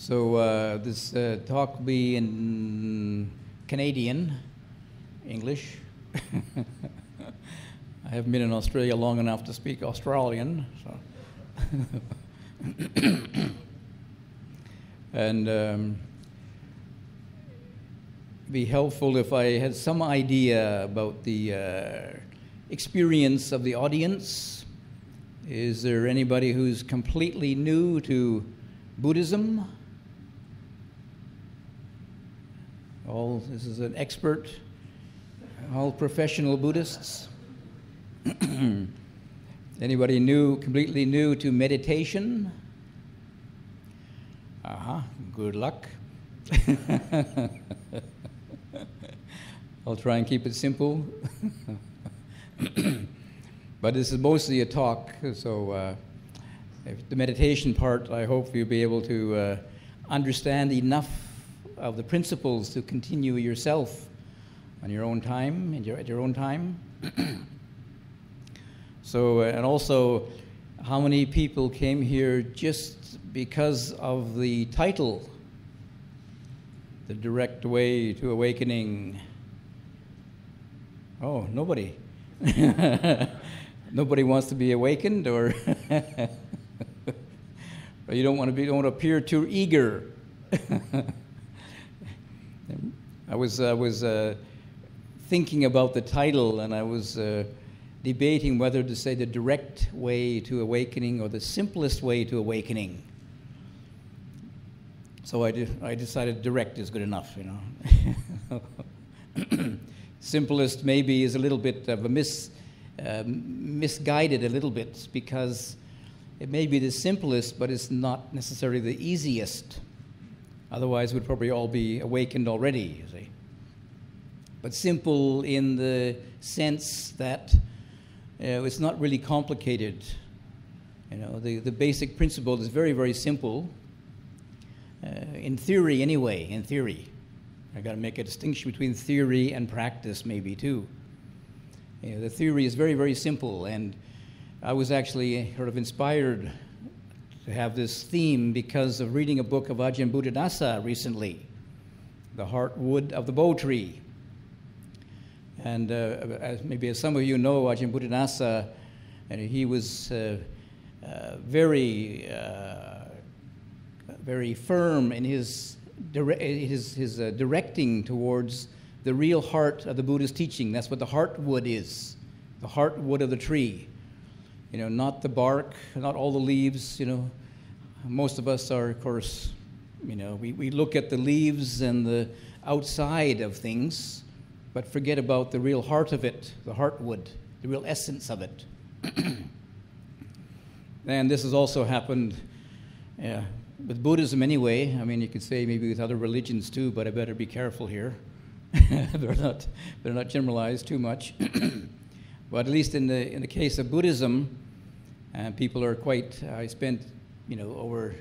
So this talk will be in Canadian English. I haven't been in Australia long enough to speak Australian. So. And be helpful if I had some idea about the experience of the audience. Is there anybody who's completely new to Buddhism? All, this is an expert, all professional Buddhists. Anybody new, completely new to meditation? Uh-huh, good luck. I'll try and keep it simple. But this is mostly a talk, so if the meditation part, I hope you'll be able to understand enough of the principles to continue yourself on your own time, at your own time. So, and also, how many people came here just because of the title, The Direct Way to Awakening? Oh, nobody. Nobody wants to be awakened, or, or you don't appear too eager. I was thinking about the title, and I was debating whether to say The Direct Way to Awakening or The Simplest Way to Awakening. So I decided direct is good enough, you know. Simplest maybe is a little bit of a misguided a little bit, because it may be the simplest, but it's not necessarily the easiest. Otherwise, we'd probably all be awakened already, you see. But simple in the sense that it's not really complicated. You know, the basic principle is very, very simple. In theory, anyway, in theory. I've got to make a distinction between theory and practice, maybe, too. You know, the theory is very, very simple, and I was actually sort of inspired to have this theme because of reading a book of Ajahn Buddhadasa recently, The Heartwood of the Bow Tree. And as some of you know, Ajahn Buddhadasa, and he was very firm in his directing towards the real heart of the Buddha's teaching. That's what the heartwood is, the heartwood of the tree. You know, not the bark, not all the leaves, you know. Most of us are, of course, you know, we look at the leaves and the outside of things, but forget about the real heart of it, the heartwood, the real essence of it. And this has also happened with Buddhism anyway. I mean, you could say maybe with other religions too, but I better be careful here. They're not generalized too much. But at least in the case of Buddhism, people are quite, I spent, you know, over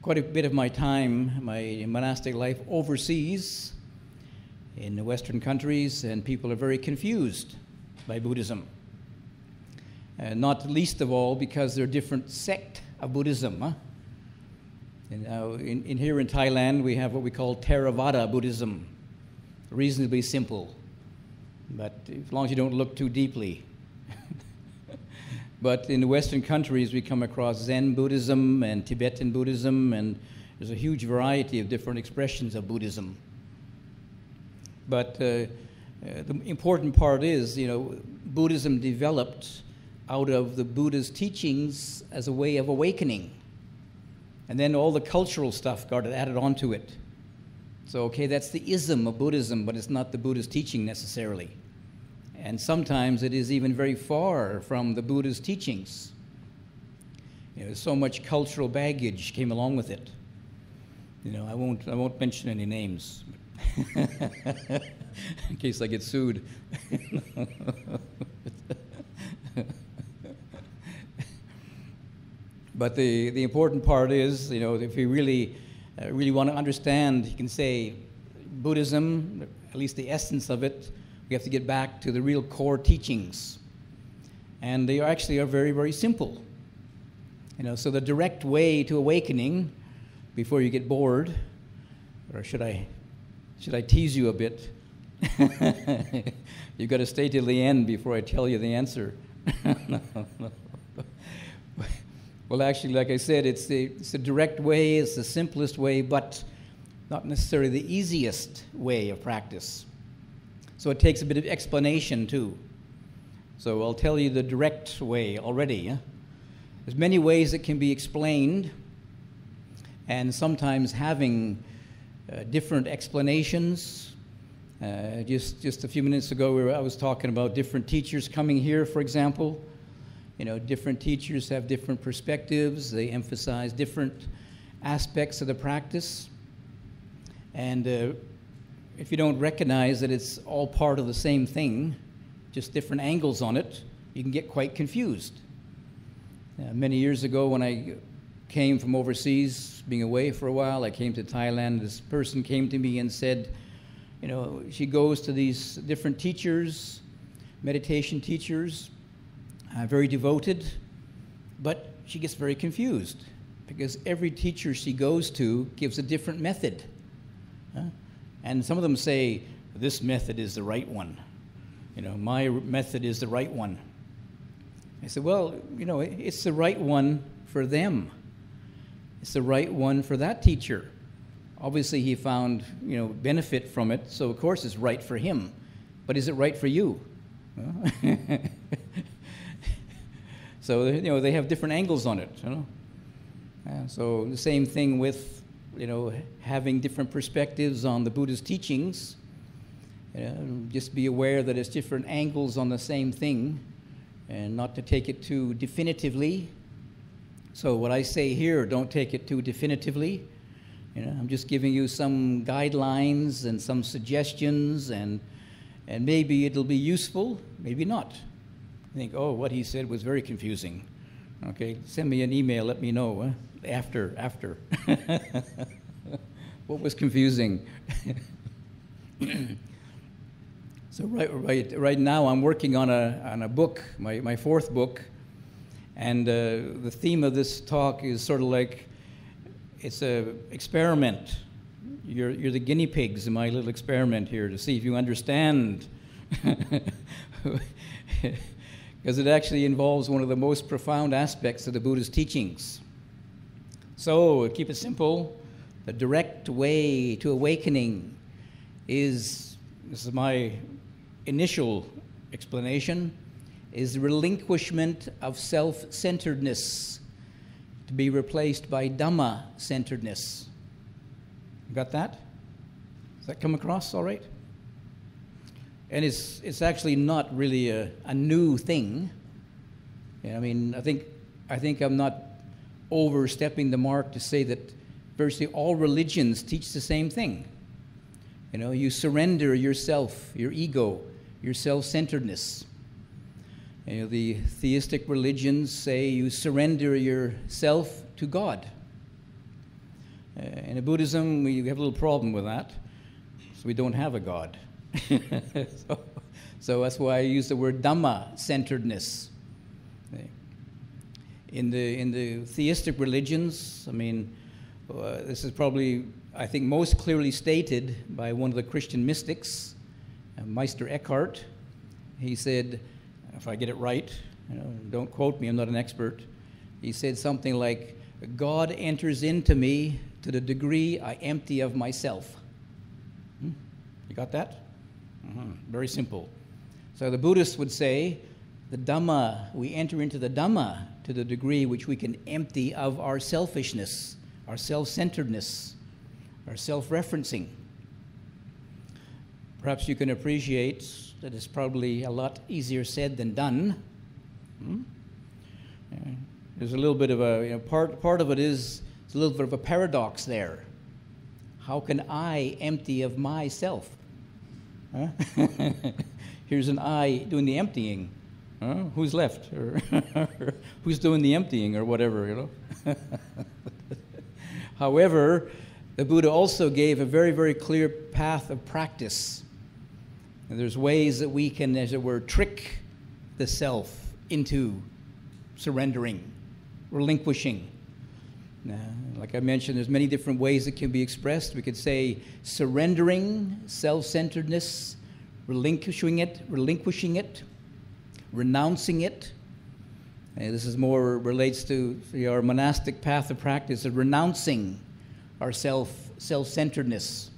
quite a bit of my time, my monastic life overseas in the Western countries, and people are very confused by Buddhism. And not least of all because they're a different sect of Buddhism. Huh? And now in here in Thailand, we have what we call Theravada Buddhism. Reasonably simple, but as long as you don't look too deeply. But in the Western countries, we come across Zen Buddhism and Tibetan Buddhism, and there's a huge variety of different expressions of Buddhism. But the important part is, you know, Buddhism developed out of the Buddha's teachings as a way of awakening. And then all the cultural stuff got added onto it. So, okay, that's the ism of Buddhism, but it's not the Buddha's teaching necessarily. And sometimes it is even very far from the Buddha's teachings. You know, so much cultural baggage came along with it. You know, I won't mention any names, in case I get sued. But the important part is, you know, if you really want to understand, you can say Buddhism, at least the essence of it, we have to get back to the real core teachings. And they actually are very, very simple. You know, so the direct way to awakening before you get bored, or should I tease you a bit? You've got to stay till the end before I tell you the answer. No. Well, actually, like I said, it's the direct way, it's the simplest way, but not necessarily the easiest way of practice. So it takes a bit of explanation, too. So I'll tell you the direct way already. Huh? There's many ways it can be explained, and sometimes having different explanations. Just a few minutes ago, I was talking about different teachers coming here, for example. You know, different teachers have different perspectives. They emphasize different aspects of the practice. And if you don't recognize that it's all part of the same thing, just different angles on it, you can get quite confused. Many years ago, when I came from overseas, being away for a while, I came to Thailand. This person came to me and said, you know, she goes to these different teachers, meditation teachers, very devoted, but she gets very confused because every teacher she goes to gives a different method. And some of them say, this method is the right one. You know, my method is the right one. I said, well, you know, it's the right one for them. It's the right one for that teacher. Obviously, he found, you know, benefit from it, so of course it's right for him. But is it right for you? So, you know, they have different angles on it, you know. So the same thing with, you know, having different perspectives on the Buddha's teachings. You know, just be aware that it's different angles on the same thing and not to take it too definitively. So what I say here, don't take it too definitively. You know, I'm just giving you some guidelines and some suggestions, and maybe it'll be useful, maybe not. I think, oh, what he said was very confusing. Okay, send me an email, let me know, after. What was confusing? So right now I'm working on a book, my fourth book, and the theme of this talk is sort of like, it's an experiment. You're the guinea pigs in my little experiment here to see if you understand. Because it actually involves one of the most profound aspects of the Buddha's teachings. So, keep it simple. The direct way to awakening is, this is my initial explanation, is relinquishment of self-centeredness to be replaced by Dhamma-centeredness. You got that? Does that come across all right? And it's actually not really a new thing. Yeah, I mean, I think I'm not overstepping the mark to say that virtually all religions teach the same thing. You know, you surrender yourself, your ego, your self-centeredness. You know, the theistic religions say you surrender yourself to God. In Buddhism, we have a little problem with that, so we don't have a God. So that's why I use the word Dhamma-centeredness. In the theistic religions, I mean, this is probably, I think, most clearly stated by one of the Christian mystics, Meister Eckhart. He said, if I get it right, you know, don't quote me, I'm not an expert. He said something like, God enters into me to the degree I empty of myself. You got that? Very simple. So the Buddhists would say, the Dhamma, we enter into the Dhamma to the degree which we can empty of our selfishness, our self-centeredness, our self-referencing. Perhaps you can appreciate that it's probably a lot easier said than done. There's a little bit of a, you know, part of it is, it's a little bit of a paradox there. How can I empty of myself? Huh? Here's an I doing the emptying. Huh? Who's left? Or who's doing the emptying or whatever, you know? However, the Buddha also gave a very, very clear path of practice. And there's ways that we can, as it were, trick the self into surrendering, relinquishing. Like I mentioned, there's many different ways it can be expressed. We could say surrendering, self-centeredness, relinquishing it, renouncing it. And this is more relates to our monastic path of practice of renouncing our self-centeredness.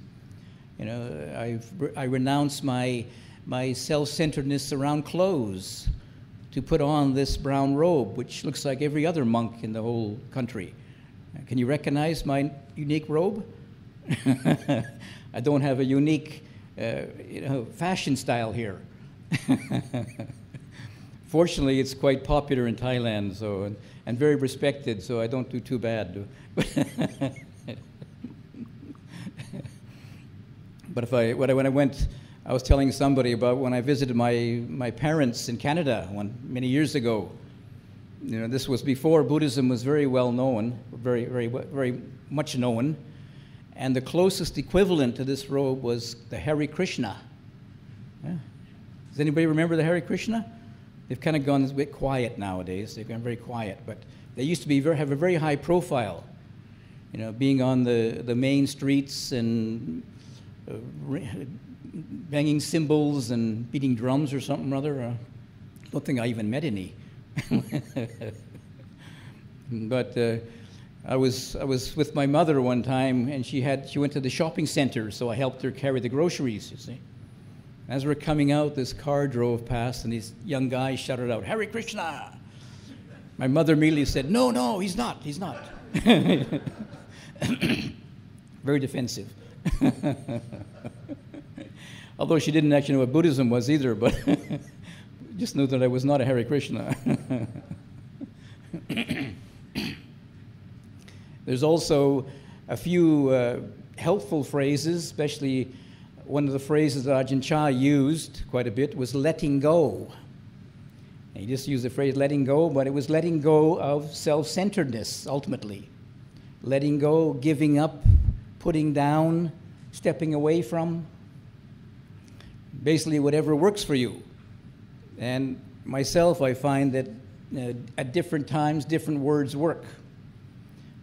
You know, I renounce my self-centeredness around clothes to put on this brown robe, which looks like every other monk in the whole country. Can you recognize my unique robe? I don't have a unique fashion style here. Fortunately, it's quite popular in Thailand, so and very respected, so I don't do too bad. But I was telling somebody about when I visited my parents in Canada many years ago. You know, this was before Buddhism was very well known, very much known, and the closest equivalent to this robe was the Hare Krishna. Yeah. Does anybody remember the Hare Krishna? They've kind of gone a bit quiet nowadays. They've gone very quiet, but they used to be have a very high profile. You know, being on the main streets and banging cymbals and beating drums or something or other. I don't think I even met any. But I was with my mother one time, and she went to the shopping center, so I helped her carry the groceries, you see. As we're coming out, this car drove past, and these young guys shouted out, "Hare Krishna!" My mother immediately said, No, he's not. Very defensive. Although she didn't actually know what Buddhism was either, but just knew that I was not a Hare Krishna. There's also a few helpful phrases, especially one of the phrases that Ajahn Chah used quite a bit was letting go. And he just used the phrase letting go, but it was letting go of self-centeredness, ultimately. Letting go, giving up, putting down, stepping away from. Basically, whatever works for you. And myself, I find that at different times, different words work.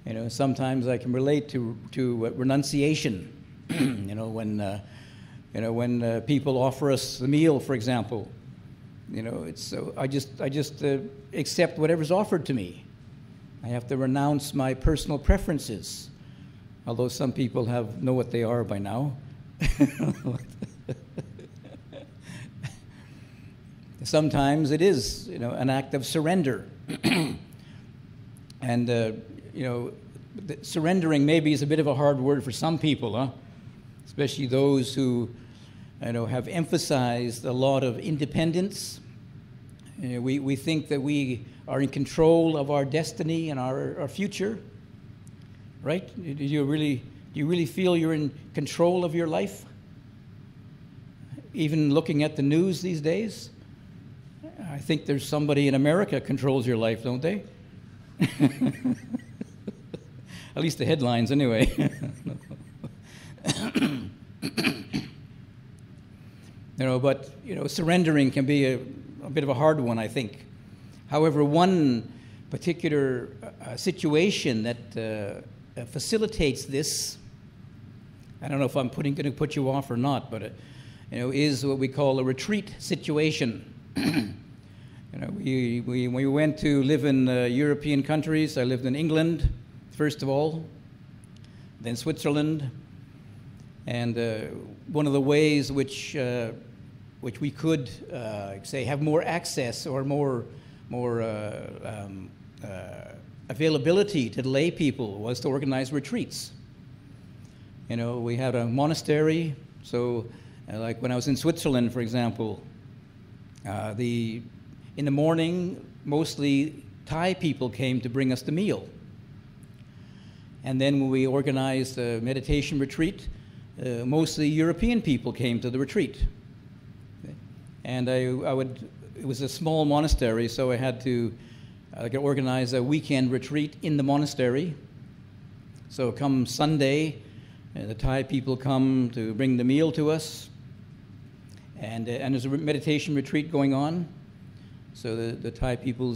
You know, sometimes I can relate to renunciation. When people offer us the meal, for example, you know, it's so I just accept whatever's offered to me. I have to renounce my personal preferences, although some people know what they are by now. Sometimes it is, you know, an act of surrender, and surrendering maybe is a bit of a hard word for some people, huh? Especially those who, have emphasized a lot of independence. You know, we think that we are in control of our destiny and our future, right? Do you really feel you're in control of your life? Even looking at the news these days. I think there's somebody in America controls your life, don't they? At least the headlines, anyway. Surrendering can be a bit of a hard one, I think. However, one particular situation that facilitates this, I don't know if I'm going to put you off or not, but is what we call a retreat situation. We went to live in European countries. I lived in England, first of all, then Switzerland. And one of the ways which we could have more access or more availability to lay people was to organize retreats. You know, we had a monastery, so like when I was in Switzerland, for example, in the morning, mostly Thai people came to bring us the meal. And then when we organized a meditation retreat, mostly European people came to the retreat. And it was a small monastery, so I had to organize a weekend retreat in the monastery. So come Sunday, the Thai people come to bring the meal to us. And there's a meditation retreat going on. So the Thai people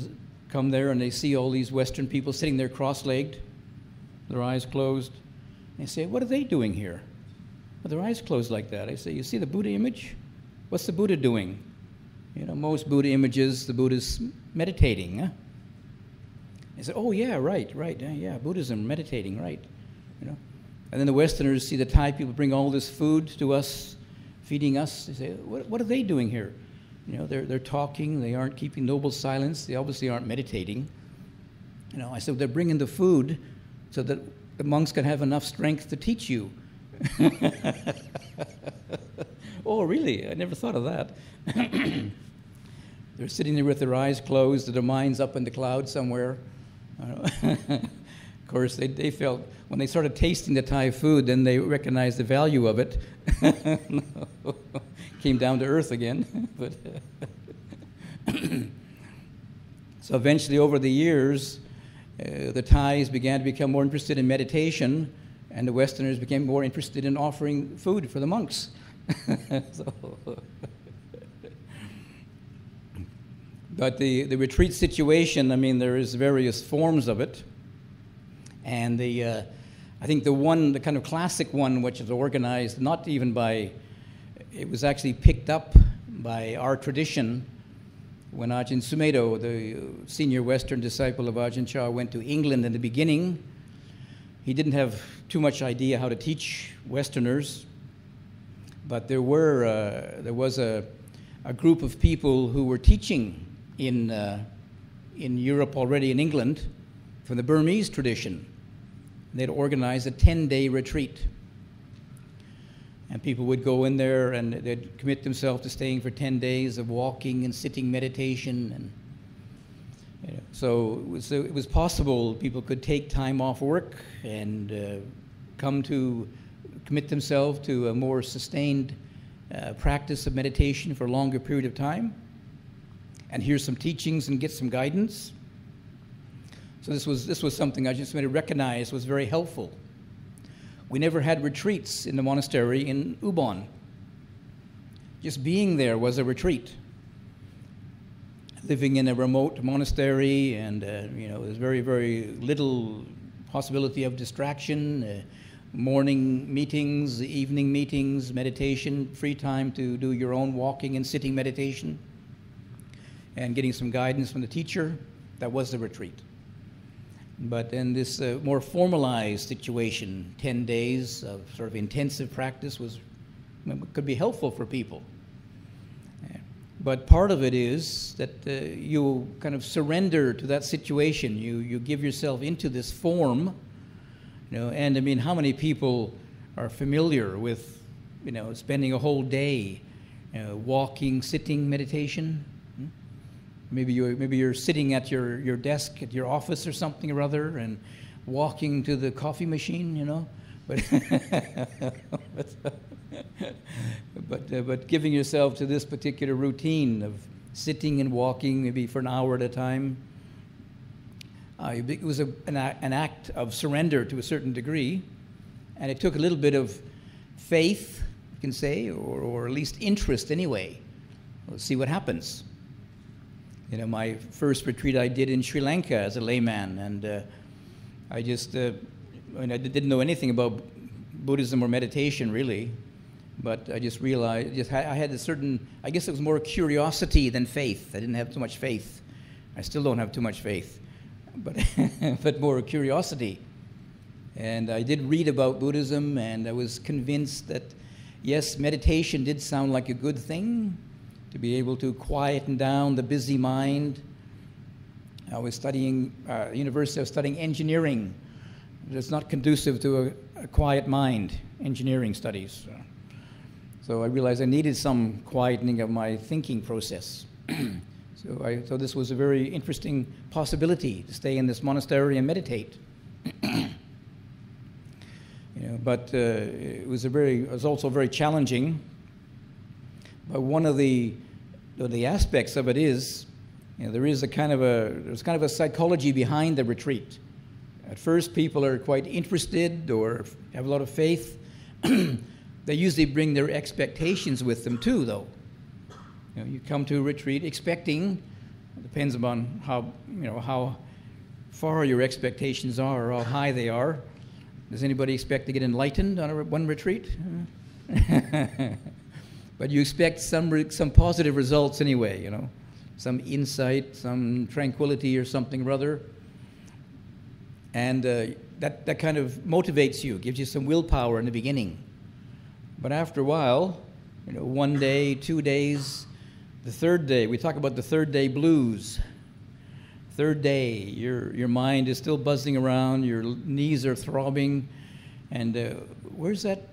come there and they see all these Western people sitting there cross-legged. their eyes closed. They say, what are they doing here? With their eyes closed like that. I say, you see the Buddha image? What's the Buddha doing? You know, most Buddha images, the Buddha's meditating. Huh? They say, oh yeah, right, yeah, Buddhism, meditating, right. You know? And then the Westerners see the Thai people bring all this food to us, feeding us. They say, what are they doing here? You know, they're talking, they aren't keeping noble silence, they obviously aren't meditating. You know, I said, they're bringing the food so that the monks can have enough strength to teach you. Oh, really? I never thought of that. They're sitting there with their eyes closed, their minds up in the cloud somewhere. Of course, they felt, when they started tasting the Thai food, then they recognized the value of it. Came down to earth again. But so eventually, over the years, the Thais began to become more interested in meditation, and the Westerners became more interested in offering food for the monks. But the retreat situation, I mean, there is various forms of it. And I think the kind of classic one, which is organized not even by, it was actually picked up by our tradition when Ajahn Sumedho, the senior Western disciple of Ajahn Chah, went to England in the beginning. He didn't have too much idea how to teach Westerners, but there was a group of people who were teaching in Europe already, in England, from the Burmese tradition. They'd organize a 10-day retreat. And people would go in there and they'd commit themselves to staying for 10 days of walking and sitting meditation. And you know, so it was possible people could take time off work and commit themselves to a more sustained practice of meditation for a longer period of time and hear some teachings and get some guidance. So this was something I just made to recognize was very helpful. We never had retreats in the monastery in Ubon. Just being there was a retreat. Living in a remote monastery, and you know, there's very, very little possibility of distraction. Morning meetings, evening meetings, meditation, free time to do your own walking and sitting meditation, and getting some guidance from the teacher. That was the retreat. But in this more formalized situation, 10 days of sort of intensive practice could be helpful for people. But part of it is that you kind of surrender to that situation. You give yourself into this form, you know, and I mean, how many people are familiar with, you know, spending a whole day walking, sitting meditation? Maybe you're sitting at your desk at your office or something or other and walking to the coffee machine, you know, but giving yourself to this particular routine of sitting and walking maybe for an hour at a time. It was an act of surrender to a certain degree, and it took a little bit of faith, you can say, or at least interest anyway. Let's see what happens. You know, my first retreat I did in Sri Lanka as a layman, and I didn't know anything about Buddhism or meditation really, but I just realized, I had a certain, I guess it was more curiosity than faith. I didn't have too much faith. I still don't have too much faith, but, but more curiosity. And I did read about Buddhism, and I was convinced that, yes, meditation did sound like a good thing, to be able to quieten down the busy mind. I was studying, university, I was studying engineering. It's not conducive to a quiet mind, engineering studies. So I realized I needed some quietening of my thinking process. So this was a very interesting possibility to stay in this monastery and meditate. You know, but it was also very challenging. But one of the aspects of it is, you know, there's kind of a psychology behind the retreat. At first, people are quite interested or have a lot of faith. They usually bring their expectations with them too, though. You know, you come to a retreat expecting, it depends upon how far your expectations are or how high they are. Does anybody expect to get enlightened on one retreat? But you expect some positive results anyway, you know, some insight, some tranquility or something or other. And that kind of motivates you, gives you some willpower in the beginning. But after a while, you know, 1 day, 2 days, the third day, we talk about the third day blues. Third day, your mind is still buzzing around, your knees are throbbing, and where's that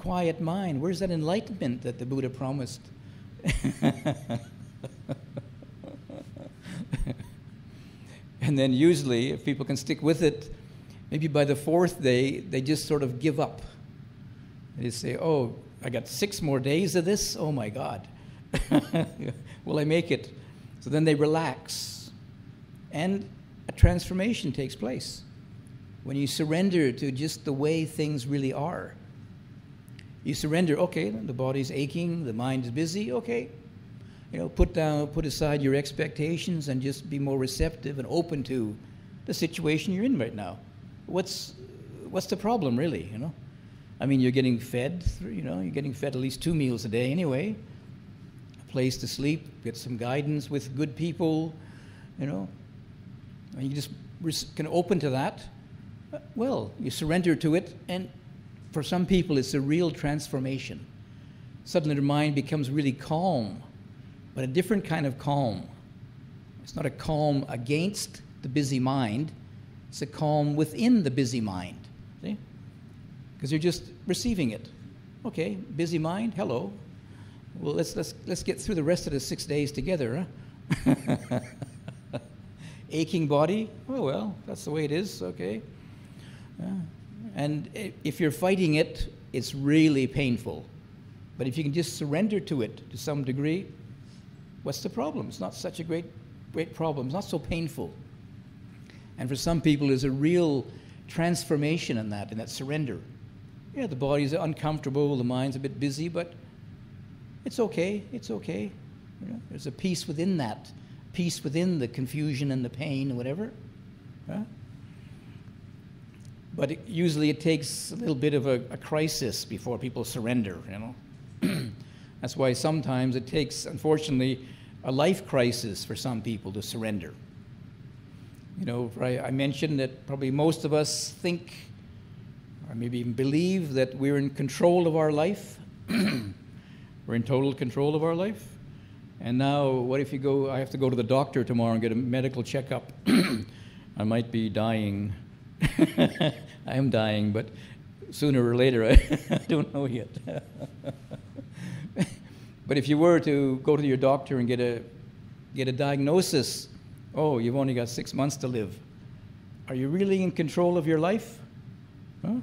quiet mind? Where's that enlightenment that the Buddha promised? And then usually, if people can stick with it, maybe by the fourth day, they just sort of give up. They say, oh, I got 6 more days of this? Oh my God, will I make it? So then they relax. And a transformation takes place when you surrender to just the way things really are. You surrender, okay, the body's aching, the mind is busy, okay. You know, put aside your expectations and just be more receptive and open to the situation you're in right now. What's the problem really, you know? I mean, you're getting fed, you know, you're getting fed at least 2 meals a day anyway. A place to sleep, get some guidance with good people, you know. And you just can open to that. Well, you surrender to it, and for some people it's a real transformation. Suddenly their mind becomes really calm, but a different kind of calm. It's not a calm against the busy mind, it's a calm within the busy mind, see? Because you're just receiving it. Okay, busy mind, hello. Well, let's get through the rest of the 6 days together, huh? Aching body, oh well, that's the way it is, okay. Yeah. And if you're fighting it, it's really painful. But if you can just surrender to it to some degree, what's the problem? It's not such a great problem. It's not so painful. And for some people, there's a real transformation in that surrender. Yeah, the body's uncomfortable, the mind's a bit busy, but it's okay, it's okay. You know, there's a peace within that. Peace within the confusion and the pain and whatever. Huh? But usually it takes a little bit of a crisis before people surrender, you know. That's why sometimes it takes, unfortunately, a life crisis for some people to surrender. You know, I mentioned that probably most of us think, or maybe even believe, that we're in control of our life. We're in total control of our life. And now, what if you go, I have to go to the doctor tomorrow and get a medical checkup. I might be dying. I am dying, but sooner or later, I don't know yet. But if you were to go to your doctor and get a diagnosis, oh, you've only got 6 months to live. Are you really in control of your life? Huh?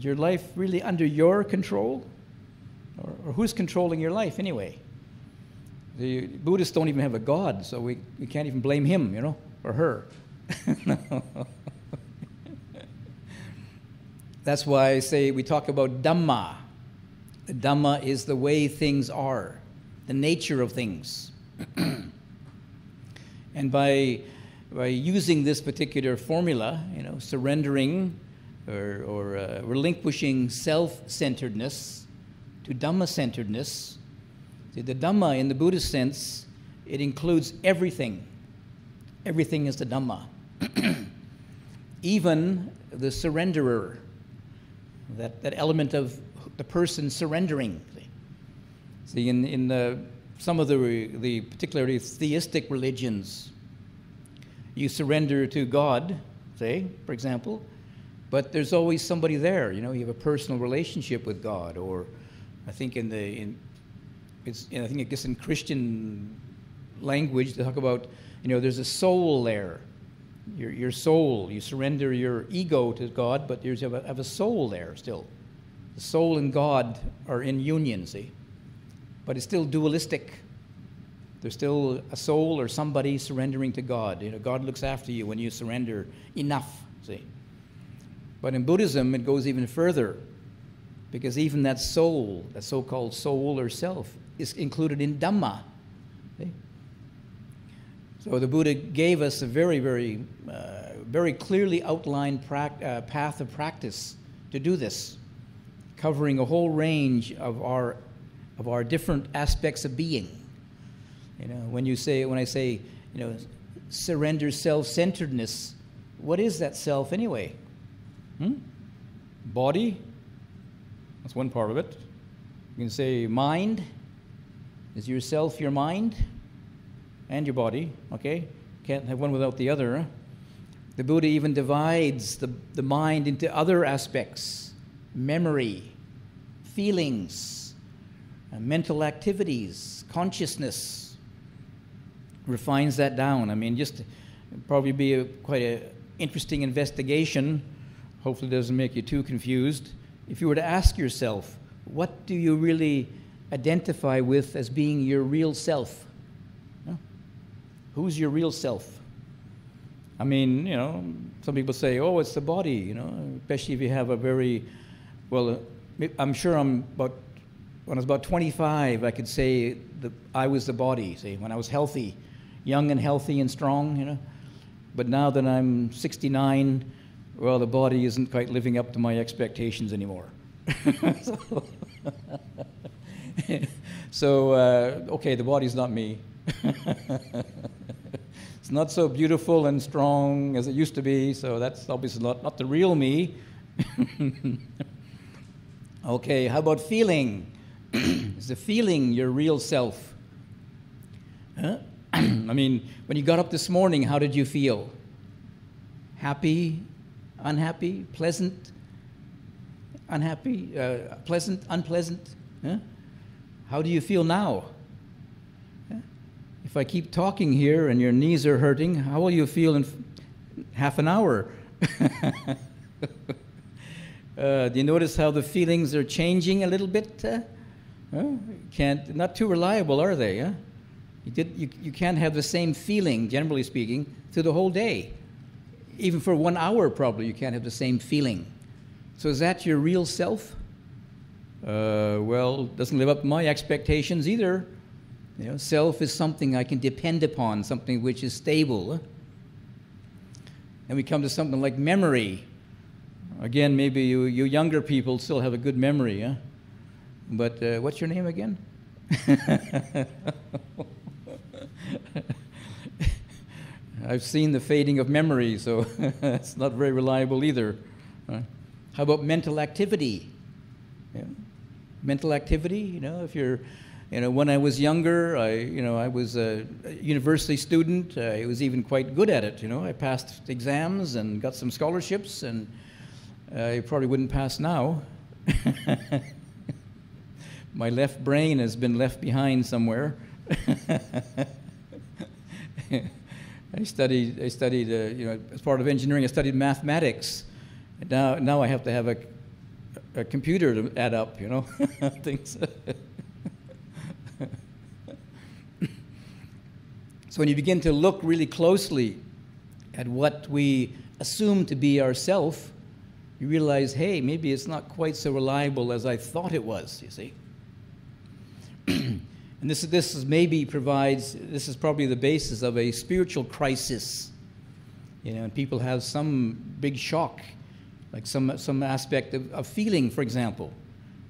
Your life really under your control? Or who's controlling your life anyway? The Buddhists don't even have a God, so we can't even blame him, you know, or her. No. That's why I say we talk about Dhamma. The Dhamma is the way things are, the nature of things. And by using this particular formula, you know, surrendering or relinquishing self-centeredness to Dhamma-centeredness. See, the Dhamma, in the Buddhist sense, it includes everything. Everything is the Dhamma. Even the surrenderer, that element of the person surrendering. See, in some of the particularly theistic religions, you surrender to God, say, for example, but there's always somebody there. You know, you have a personal relationship with God, or I think I think it gets in Christian language to talk about, you know, there's a soul there, your soul. You surrender your ego to God, but you have a soul there still. The soul and God are in union, see? But it's still dualistic. There's still a soul or somebody surrendering to God. You know, God looks after you when you surrender enough, see? But in Buddhism, it goes even further. Because even that soul, that so-called soul or self, is included in Dhamma. See? So the Buddha gave us a very, very very clearly outlined path of practice to do this, covering a whole range of our different aspects of being. You know, when I say, you know, surrender self-centeredness, what is that self anyway? Body, that's one part of it. You can say mind. Is yourself your mind and your body, okay? Can't have one without the other. Huh? The Buddha even divides the mind into other aspects: memory, feelings, mental activities, consciousness. Refines that down. I mean, just probably be quite an interesting investigation. Hopefully it doesn't make you too confused. If you were to ask yourself, what do you really identify with as being your real self? Huh? Who's your real self? I mean, you know, some people say, oh, it's the body, you know, especially if you have a very, well, I'm sure when I was about 25, I could say that I was the body, see, when I was healthy, young and healthy and strong, you know. But now that I'm 69, well, the body isn't quite living up to my expectations anymore. Okay, the body's not me. It's not so beautiful and strong as it used to be, so that's obviously not the real me. Okay, how about feeling? Is the feeling your real self? Huh? I mean, when you got up this morning, how did you feel? Happy? Unhappy? Pleasant? Unhappy? Pleasant? Unpleasant? Huh? How do you feel now? Huh? If I keep talking here and your knees are hurting, how will you feel in half an hour? Do you notice how the feelings are changing a little bit? Not too reliable, are they? Huh? You can't have the same feeling, generally speaking, through the whole day. Even for 1 hour, probably, you can't have the same feeling. So is that your real self? Well, doesn't live up to my expectations either. You know, self is something I can depend upon, something which is stable. And we come to something like memory. Again, maybe you younger people still have a good memory, huh? But what's your name again? I've seen the fading of memory, so it's not very reliable either. How about mental activity? Yeah. Mental activity, you know, if you're, you know, when I was younger, I was a university student. I was even quite good at it, you know. I passed exams and got some scholarships, and I probably wouldn't pass now. My left brain has been left behind somewhere. I studied you know, as part of engineering, I studied mathematics. And now I have to have a computer to add up, you know, things. So when you begin to look really closely at what we assume to be ourself, you realize, hey, maybe it's not quite so reliable as I thought it was, you see. And this is probably the basis of a spiritual crisis. You know, and people have some big shock, like some aspect of feeling, for example.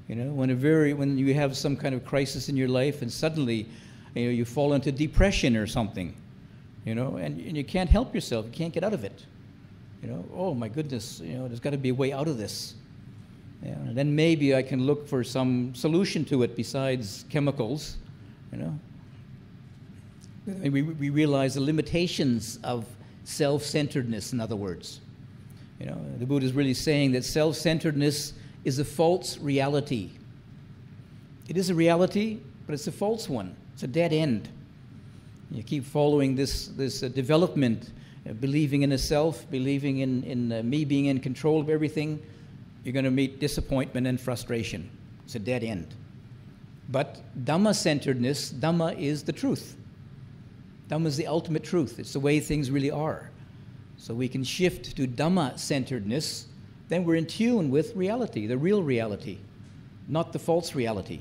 You know, when you have some kind of crisis in your life and suddenly, you know, you fall into depression or something, you know, and you can't help yourself, you can't get out of it. You know, oh my goodness, you know, there's got to be a way out of this. Yeah, and then maybe I can look for some solution to it besides chemicals. You know, and we realize the limitations of self-centeredness, in other words. You know, the Buddha is really saying that self-centeredness is a false reality. It is a reality, but it's a false one. It's a dead end. You keep following this development, believing in a self, believing in me being in control of everything, you're going to meet disappointment and frustration. It's a dead end. But Dhamma-centeredness, Dhamma is the truth. Dhamma is the ultimate truth. It's the way things really are. So we can shift to Dhamma-centeredness, then we're in tune with reality, the real reality, not the false reality.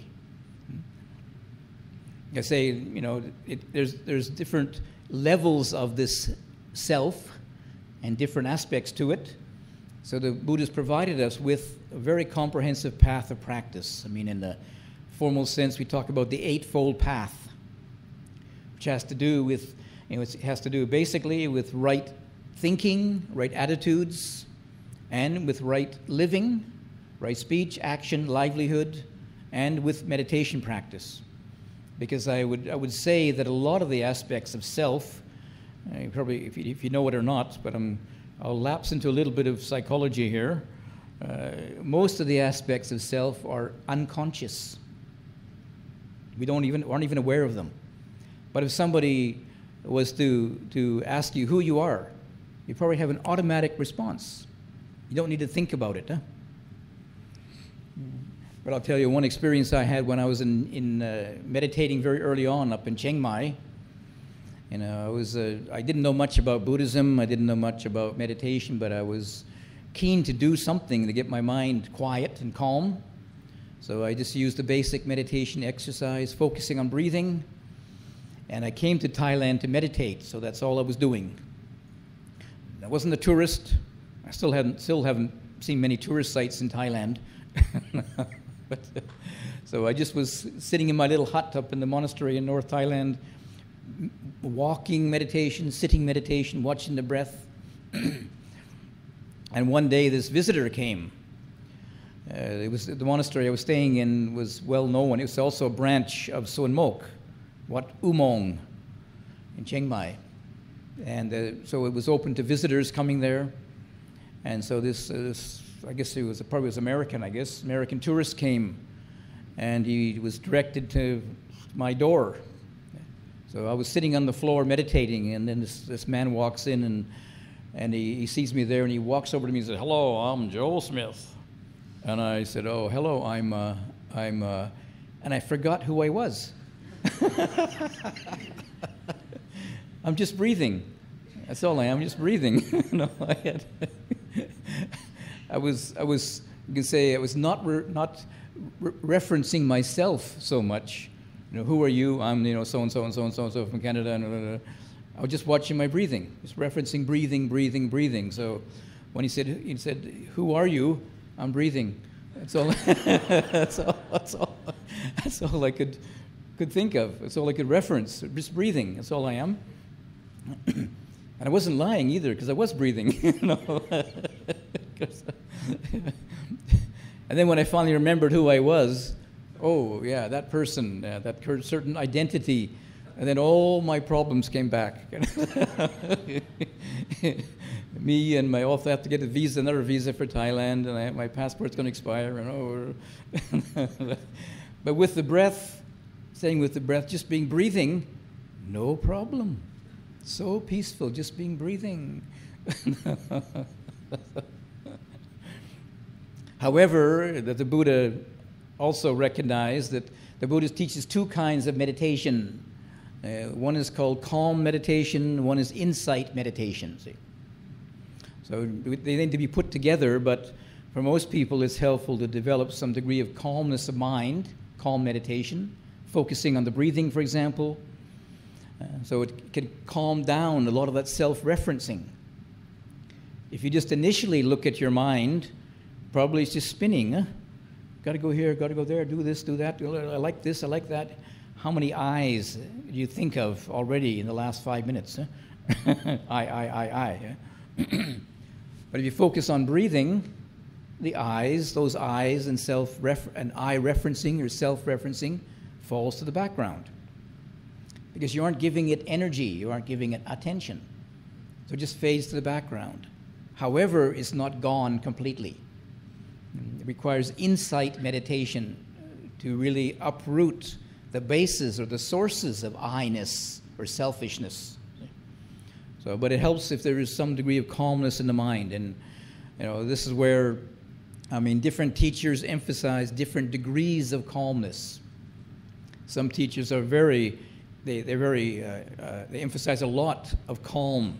I say, you know, there's different levels of this self, and different aspects to it. So the Buddha's provided us with a very comprehensive path of practice. I mean, in the formal sense, we talk about the Eightfold Path, which has to do with, you know, it has to do basically with right thinking, right attitudes, and with right living, right speech, action, livelihood, and with meditation practice. Because I would say that a lot of the aspects of self, probably if you know it or not, but I'll lapse into a little bit of psychology here. Most of the aspects of self are unconscious. We aren't even aware of them. But if somebody was to ask you who you are, you probably have an automatic response. You don't need to think about it. Huh? But I'll tell you one experience I had when I was in meditating very early on up in Chiang Mai. You know, I didn't know much about Buddhism. I didn't know much about meditation, but I was keen to do something to get my mind quiet and calm. So I just used the basic meditation exercise, focusing on breathing. And I came to Thailand to meditate, so that's all I was doing. I wasn't a tourist. I still haven't seen many tourist sites in Thailand. But, so I just was sitting in my little hut up in the monastery in North Thailand, walking meditation, sitting meditation, watching the breath. And one day this visitor came. It was the monastery I was staying in was well known. It was also a branch of Suan Mok, Wat Umong, in Chiang Mai. And so it was open to visitors coming there. And so this I guess he was probably American, I guess. American tourist came, and he was directed to my door. So I was sitting on the floor meditating, and then this man walks in, and he sees me there, and he walks over to me and says, "Hello, I'm Joel Smith." And I said, "Oh, hello, I'm," and I forgot who I was. I'm just breathing. That's all I am, just breathing. No, I was, you can say, I was not referencing myself so much. You know, who are you? I'm, you know, so-and-so and so-and-so and so from Canada. And blah, blah, blah. I was just watching my breathing, just referencing breathing. So when he said, "Who are you?" I'm breathing. That's all. That's all I could think of. That's all I could reference. Just breathing. That's all I am. And I wasn't lying either, because I was breathing. And then when I finally remembered who I was, oh, yeah, that person, that certain identity. And then all my problems came back. Me and my office, I have to get another visa for Thailand, and my passport's going to expire. And oh. But with the breath, staying with the breath, just being breathing, no problem. So peaceful, just being breathing. However, that the Buddha also recognized that the Buddha teaches two kinds of meditation. One is called calm meditation, one is insight meditation. See? So they need to be put together, but for most people it's helpful to develop some degree of calmness of mind, calm meditation, focusing on the breathing, for example. So it can calm down a lot of that self-referencing. If you just initially look at your mind, probably it's just spinning, huh? Got to go here, got to go there, do this, do that, I like this, I like that. How many I's do you think of already in the last 5 minutes? Huh? I. Huh? But if you focus on breathing, the I's, those I's and I-referencing or self-referencing falls to the background. Because you aren't giving it energy, you aren't giving it attention. So it just fades to the background. However, it's not gone completely. It requires insight meditation to really uproot the bases or the sources of I-ness or selfishness. So, but it helps if there is some degree of calmness in the mind. And you know, this is where, I mean, different teachers emphasize different degrees of calmness. Some teachers are they emphasize a lot of calm,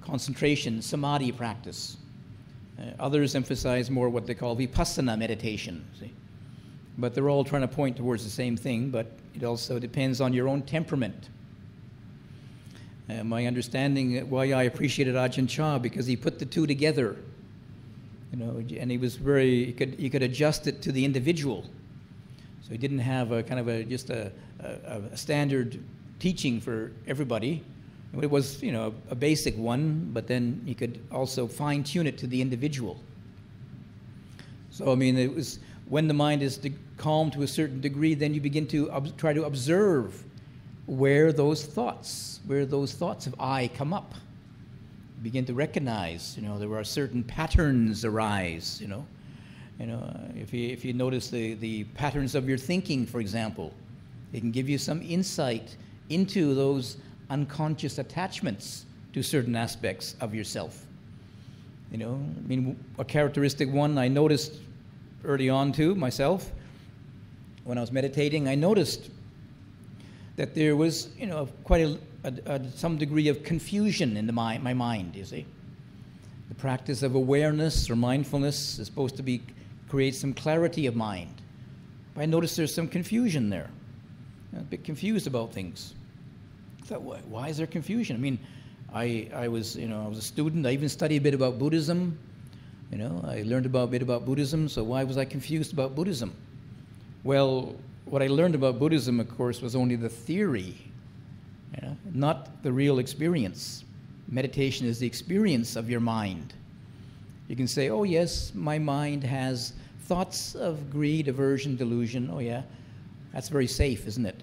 concentration, samadhi practice. Others emphasize more what they call vipassana meditation. See? But they're all trying to point towards the same thing, but it also depends on your own temperament. My understanding why I appreciated Ajahn Chah, because he put the two together, you know, and he was very, he could adjust it to the individual. So he didn't have a kind of a, just a standard teaching for everybody. It was, you know, a basic one, but then you could also fine-tune it to the individual. So, I mean, it was when the mind is calm to a certain degree, then you begin to try to observe where those thoughts of I come up. You begin to recognize, you know, there are certain patterns arise, you know. You know, if you notice the patterns of your thinking, for example, it can give you some insight into those unconscious attachments to certain aspects of yourself. You know, I mean, a characteristic one I noticed early on too, myself, when I was meditating, I noticed that there was, you know, quite some degree of confusion in my mind, you see. The practice of awareness or mindfulness is supposed to be create some clarity of mind. But I noticed there's some confusion there. I'm a bit confused about things. I thought, why is there confusion? I mean, I was a student. I even studied a bit about Buddhism. You know, I learned a bit about Buddhism. So why was I confused about Buddhism? Well, what I learned about Buddhism, of course, was only the theory, you know, not the real experience. Meditation is the experience of your mind. You can say, oh yes, my mind has thoughts of greed, aversion, delusion. Oh yeah, that's very safe, isn't it?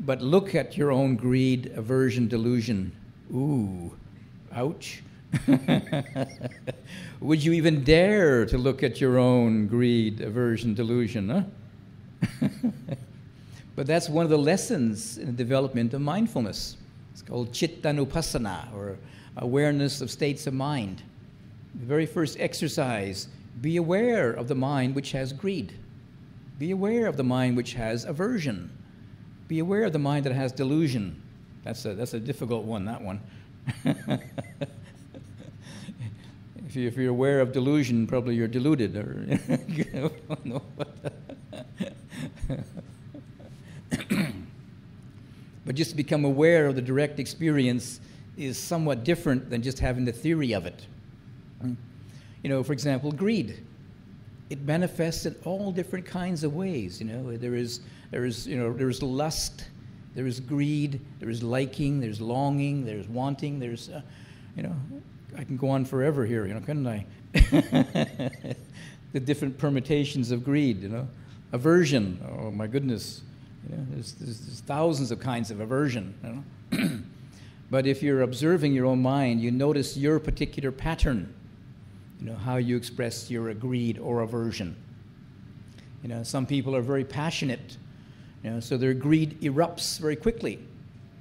But look at your own greed, aversion, delusion. Ooh, ouch. Would you even dare to look at your own greed, aversion, delusion, huh? But that's one of the lessons in the development of mindfulness. It's called chittanupassana, or awareness of states of mind. The very first exercise, be aware of the mind which has greed. Be aware of the mind which has aversion. Be aware of the mind that has delusion. That's a difficult one, that one. If you're aware of delusion, probably you're deluded. Or I don't know what. But just to become aware of the direct experience is somewhat different than just having the theory of it. You know, for example, greed. It manifests in all different kinds of ways. You know, there is lust, there is greed, there is liking, there's longing, there's wanting, there's, you know, I can go on forever here, you know, couldn't I? The different permutations of greed, you know. Aversion, oh my goodness. You know, there's thousands of kinds of aversion, you know? But if you're observing your own mind, you notice your particular pattern, you know, how you express your greed or aversion. You know, some people are very passionate, you know, so their greed erupts very quickly,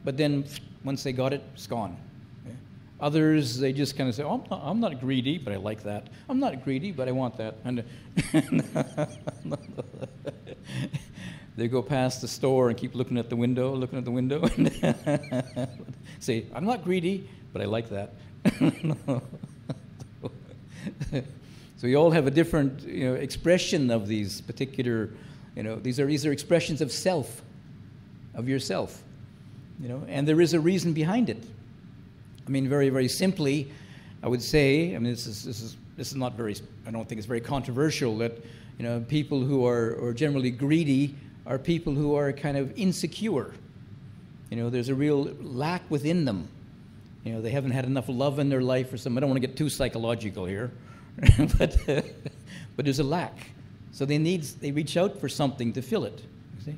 but then once they got it, it's gone. Yeah. Others, they just kind of say, oh, I'm not greedy, but I like that. I'm not greedy, but I want that. And they go past the store and keep looking at the window, and say, I'm not greedy, but I like that. So we all have a different, you know, expression of these particular, you know, these are expressions of self, of yourself, you know, and there is a reason behind it. I mean, very, very simply, I would say, I mean, this is not very, I don't think it's very controversial that, you know, people who are generally greedy are people who are kind of insecure. You know, there's a real lack within them. You know, they haven't had enough love in their life or something. I don't want to get too psychological here, but there's a lack. So they reach out for something to fill it. You see?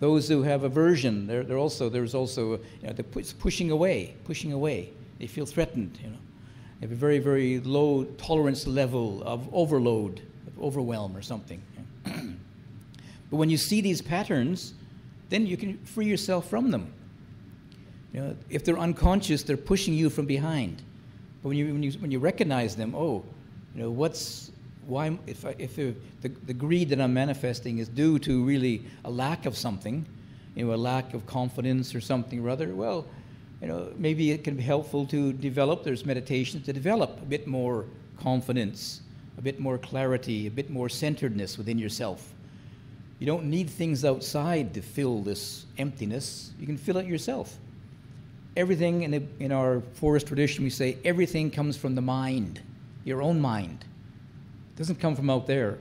Those who have aversion, there's also, you know, it's pushing away. They feel threatened, you know. They have a very, very low tolerance level of overload, of overwhelm or something. But when you see these patterns, then you can free yourself from them. You know, if they're unconscious, they're pushing you from behind. But when you recognize them, oh, you know, if the greed that I'm manifesting is due to really a lack of something, you know, a lack of confidence or something or other, well, you know, maybe it can be helpful to develop. There's meditation to develop a bit more confidence, a bit more clarity, a bit more centeredness within yourself. You don't need things outside to fill this emptiness. You can fill it yourself. everything in our forest tradition, we say everything comes from the mind, your own mind. It doesn't come from out there.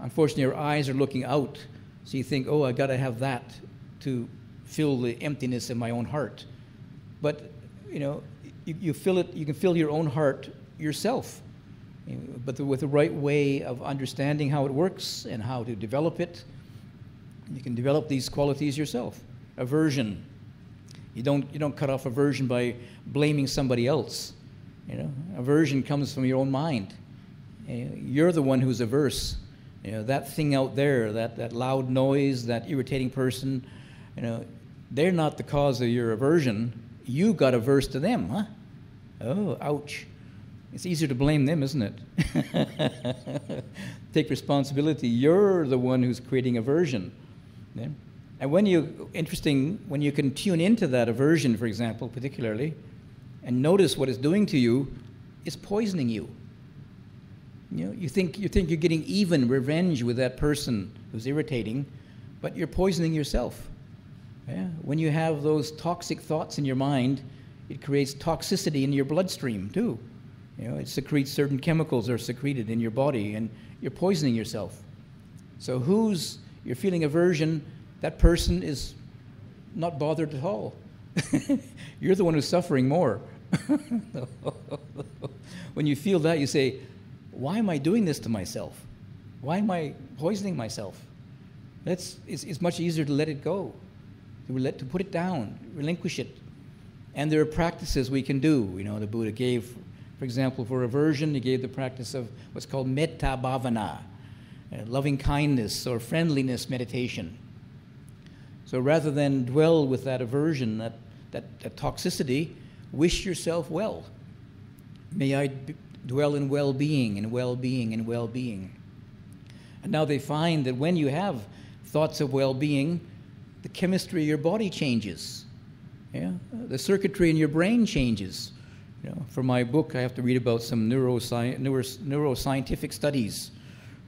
Unfortunately, your eyes are looking out, so you think, oh, I got to have that to fill the emptiness in my own heart. But, you know, you fill it, you can fill your own heart yourself, but with the right way of understanding how it works and how to develop it. You can develop these qualities yourself. Aversion. You don't cut off aversion by blaming somebody else. You know, aversion comes from your own mind. You're the one who's averse. You know, that thing out there, that loud noise, that irritating person, you know, they're not the cause of your aversion. You got averse to them, huh? Oh, ouch. It's easier to blame them, isn't it? Take responsibility. You're the one who's creating aversion. Yeah? And when you can tune into that aversion, for example, particularly, and notice what it's doing to you, it's poisoning you. You know, you think you're getting even revenge with that person who's irritating, but you're poisoning yourself. Yeah? When you have those toxic thoughts in your mind, it creates toxicity in your bloodstream too. You know, it secretes certain chemicals are secreted in your body, and you're poisoning yourself. So you're feeling aversion, that person is not bothered at all. You're the one who's suffering more. When you feel that, you say, why am I doing this to myself? Why am I poisoning myself? It's much easier to let it go, to put it down, relinquish it. And there are practices we can do. You know, the Buddha gave, for example, for aversion, he gave the practice of what's called metta bhavana, loving kindness or friendliness meditation. So rather than dwell with that aversion, that toxicity, wish yourself well. May I dwell in well-being, and well-being, and well-being. And now they find that when you have thoughts of well-being, the chemistry of your body changes. Yeah? The circuitry in your brain changes. You know, for my book, I have to read about some neuroscientific studies.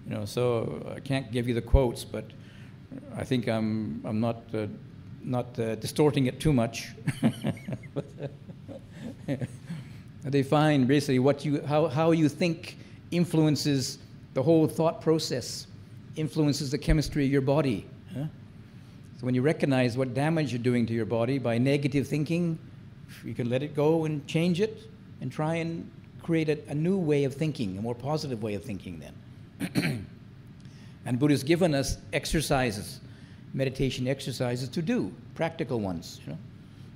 You know, so I can't give you the quotes, but I think I'm not distorting it too much. They find basically how you think influences the whole thought process, influences the chemistry of your body. Huh? So when you recognize what damage you're doing to your body by negative thinking, you can let it go and change it and try and create a new way of thinking, a more positive way of thinking then. And Buddha's given us exercises, meditation exercises to do, practical ones. You know?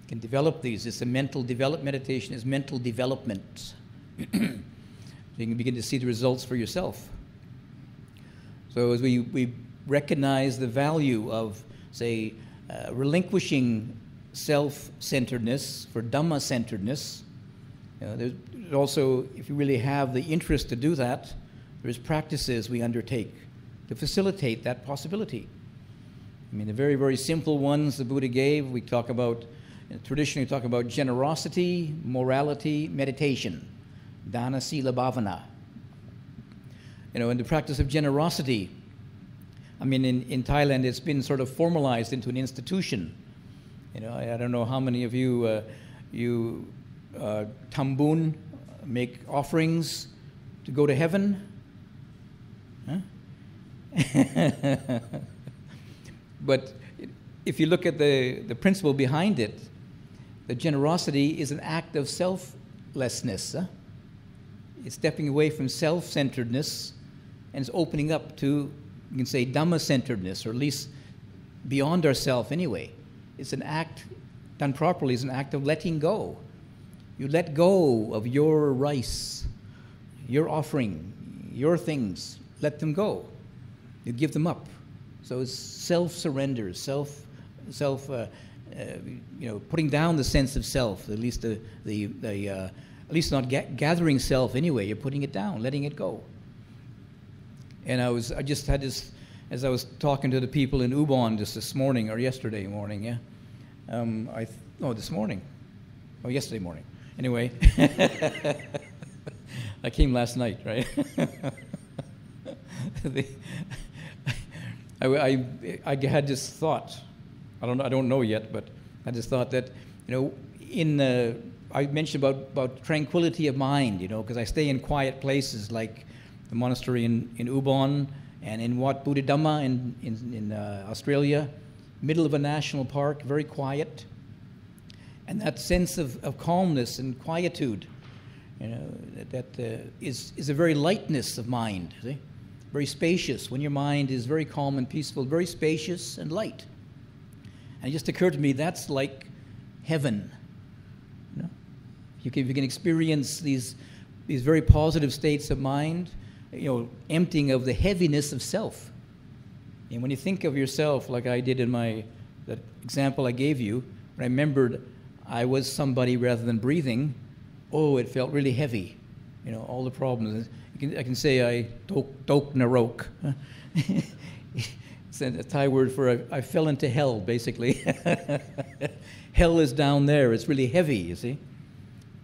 You can develop these. Meditation is mental development. So you can begin to see the results for yourself. So as we recognize the value of, say, relinquishing self-centeredness for Dhamma-centeredness, you know, there's also, if you really have the interest to do that, there's practices we undertake to facilitate that possibility. I mean, the very, very simple ones the Buddha gave, we talk about, traditionally talk about generosity, morality, meditation, Dana Sila Bhavana. You know, in the practice of generosity, I mean, in Thailand, it's been sort of formalized into an institution. You know, I don't know how many of you, tambun, make offerings to go to heaven. Huh? But if you look at the principle behind it, the generosity is an act of selflessness. Huh? It's stepping away from self-centeredness and it's opening up to, you can say, Dhamma-centeredness, or at least beyond ourself anyway. It's an act, done properly, is an act of letting go. You let go of your rice, your offering, your things. Let them go. You give them up. So it's self-surrender, you know, putting down the sense of self, at least at least not gathering self anyway. You're putting it down, letting it go. And I just had this, as I was talking to the people in Ubon just this morning, or yesterday morning, yeah? Yesterday morning. Anyway, I came last night, right? I had this thought, I don't know yet, but I just thought that, you know, I mentioned about tranquility of mind, you know, because I stay in quiet places like the monastery in Ubon and in Wat Buddha Dhamma in Australia, middle of a national park, very quiet. And that sense of calmness and quietude, you know, that is a very lightness of mind, see? Very spacious. When your mind is very calm and peaceful, very spacious and light. And it just occurred to me, that's like heaven. You know? You can experience these very positive states of mind, you know, emptying of the heaviness of self. And when you think of yourself, like I did in that example I gave you, when I remembered I was somebody rather than breathing, oh, it felt really heavy, you know, all the problems. I can say I tok narok. It's a Thai word for I fell into hell, basically. Hell is down there. It's really heavy, you see.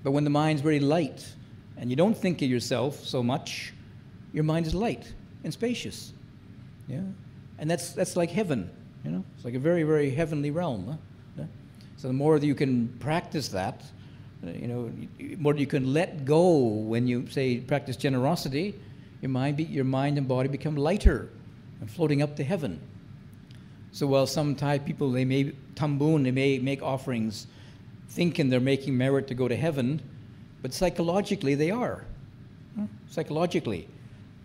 But when the mind's very light and you don't think of yourself so much, your mind is light and spacious. Yeah? And that's like heaven, you know. It's like a very, very heavenly realm. Huh? So the more that you can practice that, you know, the more you can let go when you, say, practice generosity, your mind and body become lighter and floating up to heaven. So while some Thai people, they may tambun, they may make offerings thinking they're making merit to go to heaven, but psychologically they are. Psychologically,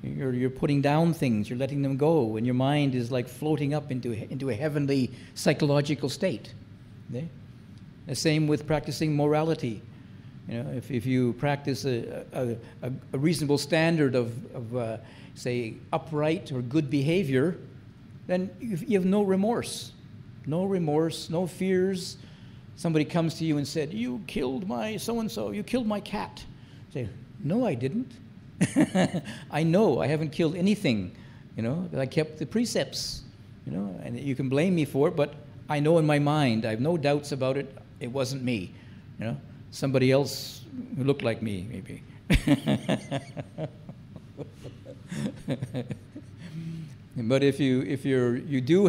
you're putting down things, you're letting them go, and your mind is like floating up into a heavenly psychological state. Okay? The same with practicing morality. You know, if you practice a reasonable standard of say, upright or good behavior, then you have no remorse. No remorse, no fears. Somebody comes to you and said, you killed my so-and-so, you killed my cat. You say, no, I didn't. I know, I haven't killed anything, you know, but I kept the precepts, you know, and you can blame me for it, but I know in my mind, I have no doubts about it, it wasn't me, you know, somebody else who looked like me, maybe. But if you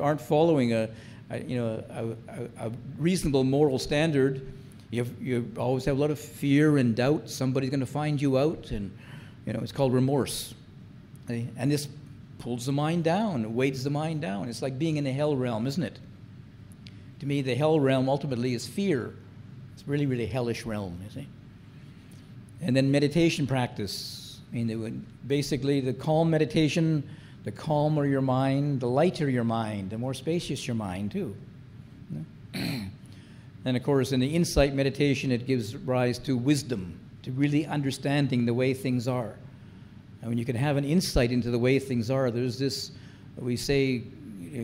aren't following a reasonable moral standard, you always have a lot of fear and doubt, somebody's going to find you out, and, you know, it's called remorse. And this pulls the mind down, weights the mind down. It's like being in the hell realm, isn't it? To me, the hell realm ultimately is fear. It's really, really hellish realm, you see. And then meditation practice. I mean, basically the calm meditation, the calmer your mind, the lighter your mind, the more spacious your mind too. And of course, in the insight meditation, it gives rise to wisdom, to really understanding the way things are. And when you can have an insight into the way things are, there's this, we say,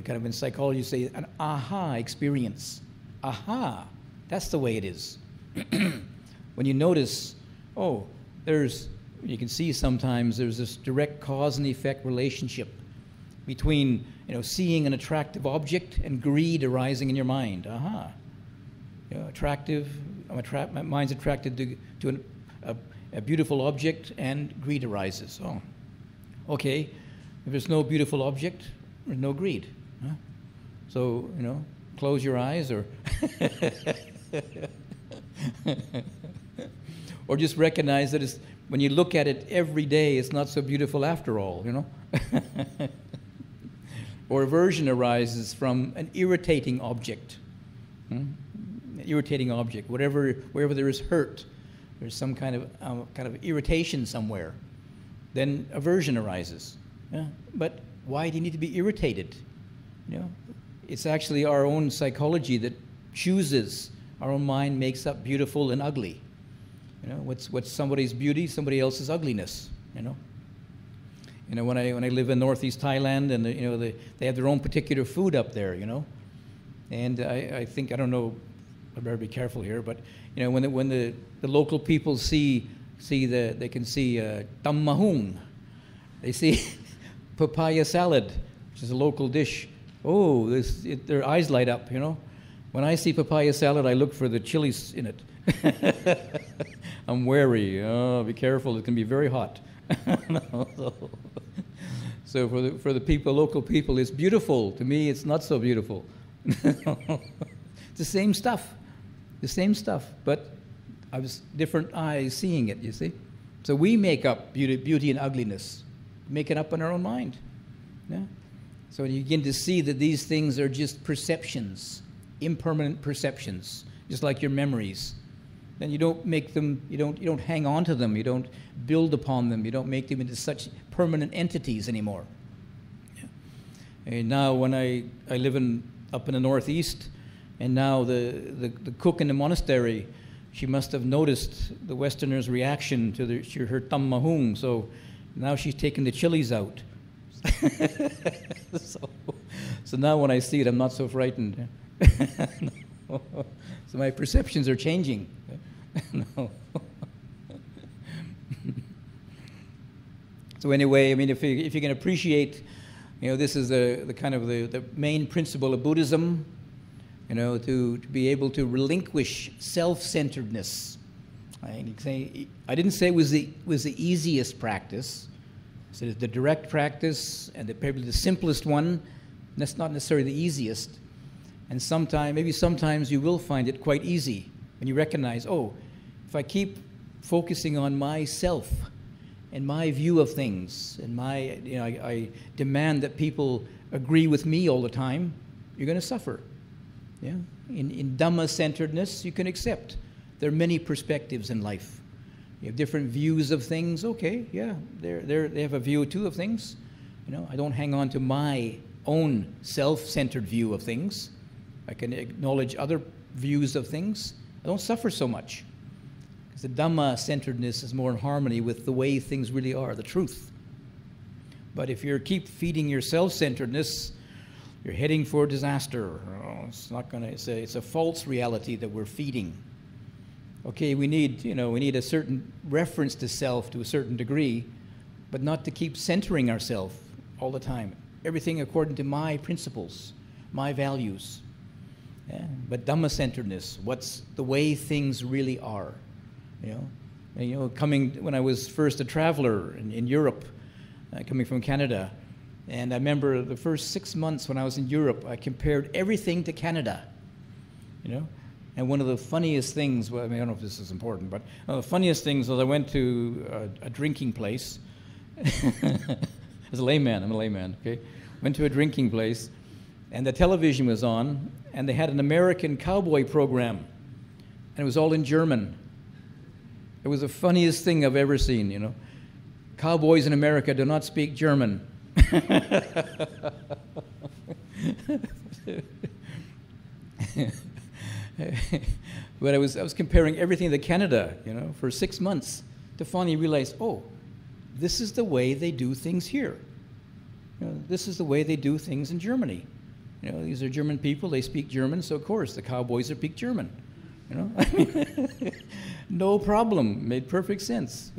kind of in psychology, you say an aha experience. Aha, that's the way it is. When you notice, oh, you can see sometimes there's this direct cause and effect relationship between, you know, seeing an attractive object and greed arising in your mind. Aha, you know, my mind's attracted to a beautiful object, and greed arises. Oh, okay. If there's no beautiful object, there's no greed. Huh? So, you know, close your eyes, or just recognize that when you look at it every day, it's not so beautiful after all, you know. Or aversion arises from an irritating object. An irritating object, wherever there is hurt, there's some kind of irritation somewhere, then aversion arises. Yeah? But why do you need to be irritated? You know, it's actually our own psychology that chooses. Our own mind makes up beautiful and ugly. You know, what's somebody's beauty, somebody else's ugliness. You know. You know, when I live in Northeast Thailand, and you know they have their own particular food up there. You know, and I think, I don't know. I better be careful here, but you know, when the local people see tam mahung, they see papaya salad, which is a local dish. Oh, their eyes light up, you know. When I see papaya salad, I look for the chilies in it. I'm wary. Oh, be careful! It can be very hot. So for the people, local people, it's beautiful. To me, it's not so beautiful. It's the same stuff. The same stuff, but I was different eyes seeing it, you see. So we make up beauty and ugliness, make it up in our own mind. Yeah? So you begin to see that these things are just perceptions, impermanent perceptions, just like your memories. Then you don't make them, you don't hang on to them, you don't build upon them, you don't make them into such permanent entities anymore. Yeah. And now when I live up in the Northeast, and now the cook in the monastery, she must have noticed the Westerners' reaction to her tam mahung, so now she's taking the chilies out. So now when I see it, I'm not so frightened. No. So my perceptions are changing. No. So anyway, I mean, if you can appreciate, this is the kind of the main principle of Buddhism. To be able to relinquish self-centeredness. I didn't say it was the easiest practice. I said it's the direct practice and probably the simplest one. That's not necessarily the easiest. And maybe sometimes you will find it quite easy when you recognize, oh, if I keep focusing on myself and my view of things and I demand that people agree with me all the time, you're going to suffer. Yeah? In Dhamma-centeredness, you can accept. There are many perspectives in life. You have different views of things. Okay, yeah, they have a view, too, of things. I don't hang on to my own self-centered view of things. I can acknowledge other views of things. I don't suffer so much. Because the Dhamma-centeredness is more in harmony with the way things really are, the truth. But if you keep feeding your self-centeredness, you're heading for disaster. It's not going to. It's a false reality that we're feeding. Okay, we need a certain reference to self to a certain degree, but not to keep centering ourselves all the time. Everything according to my principles, my values. Yeah? But Dhamma-centeredness. What's the way things really are? Coming when I was first a traveler in Europe, coming from Canada. And I remember the first 6 months when I was in Europe, I compared everything to Canada, And one of the funniest things, well, I don't know if this is important, but one of the funniest things was I went to a drinking place. As a layman, I'm a layman, okay? Went to a drinking place, and the television was on, and they had an American cowboy program, and it was all in German. It was the funniest thing I've ever seen, Cowboys in America do not speak German. But I was comparing everything to Canada, for 6 months, to finally realize, oh, this is the way they do things here. This is the way they do things in Germany. These are German people; they speak German, so of course the cowboys speak German. I mean, no problem. Made perfect sense.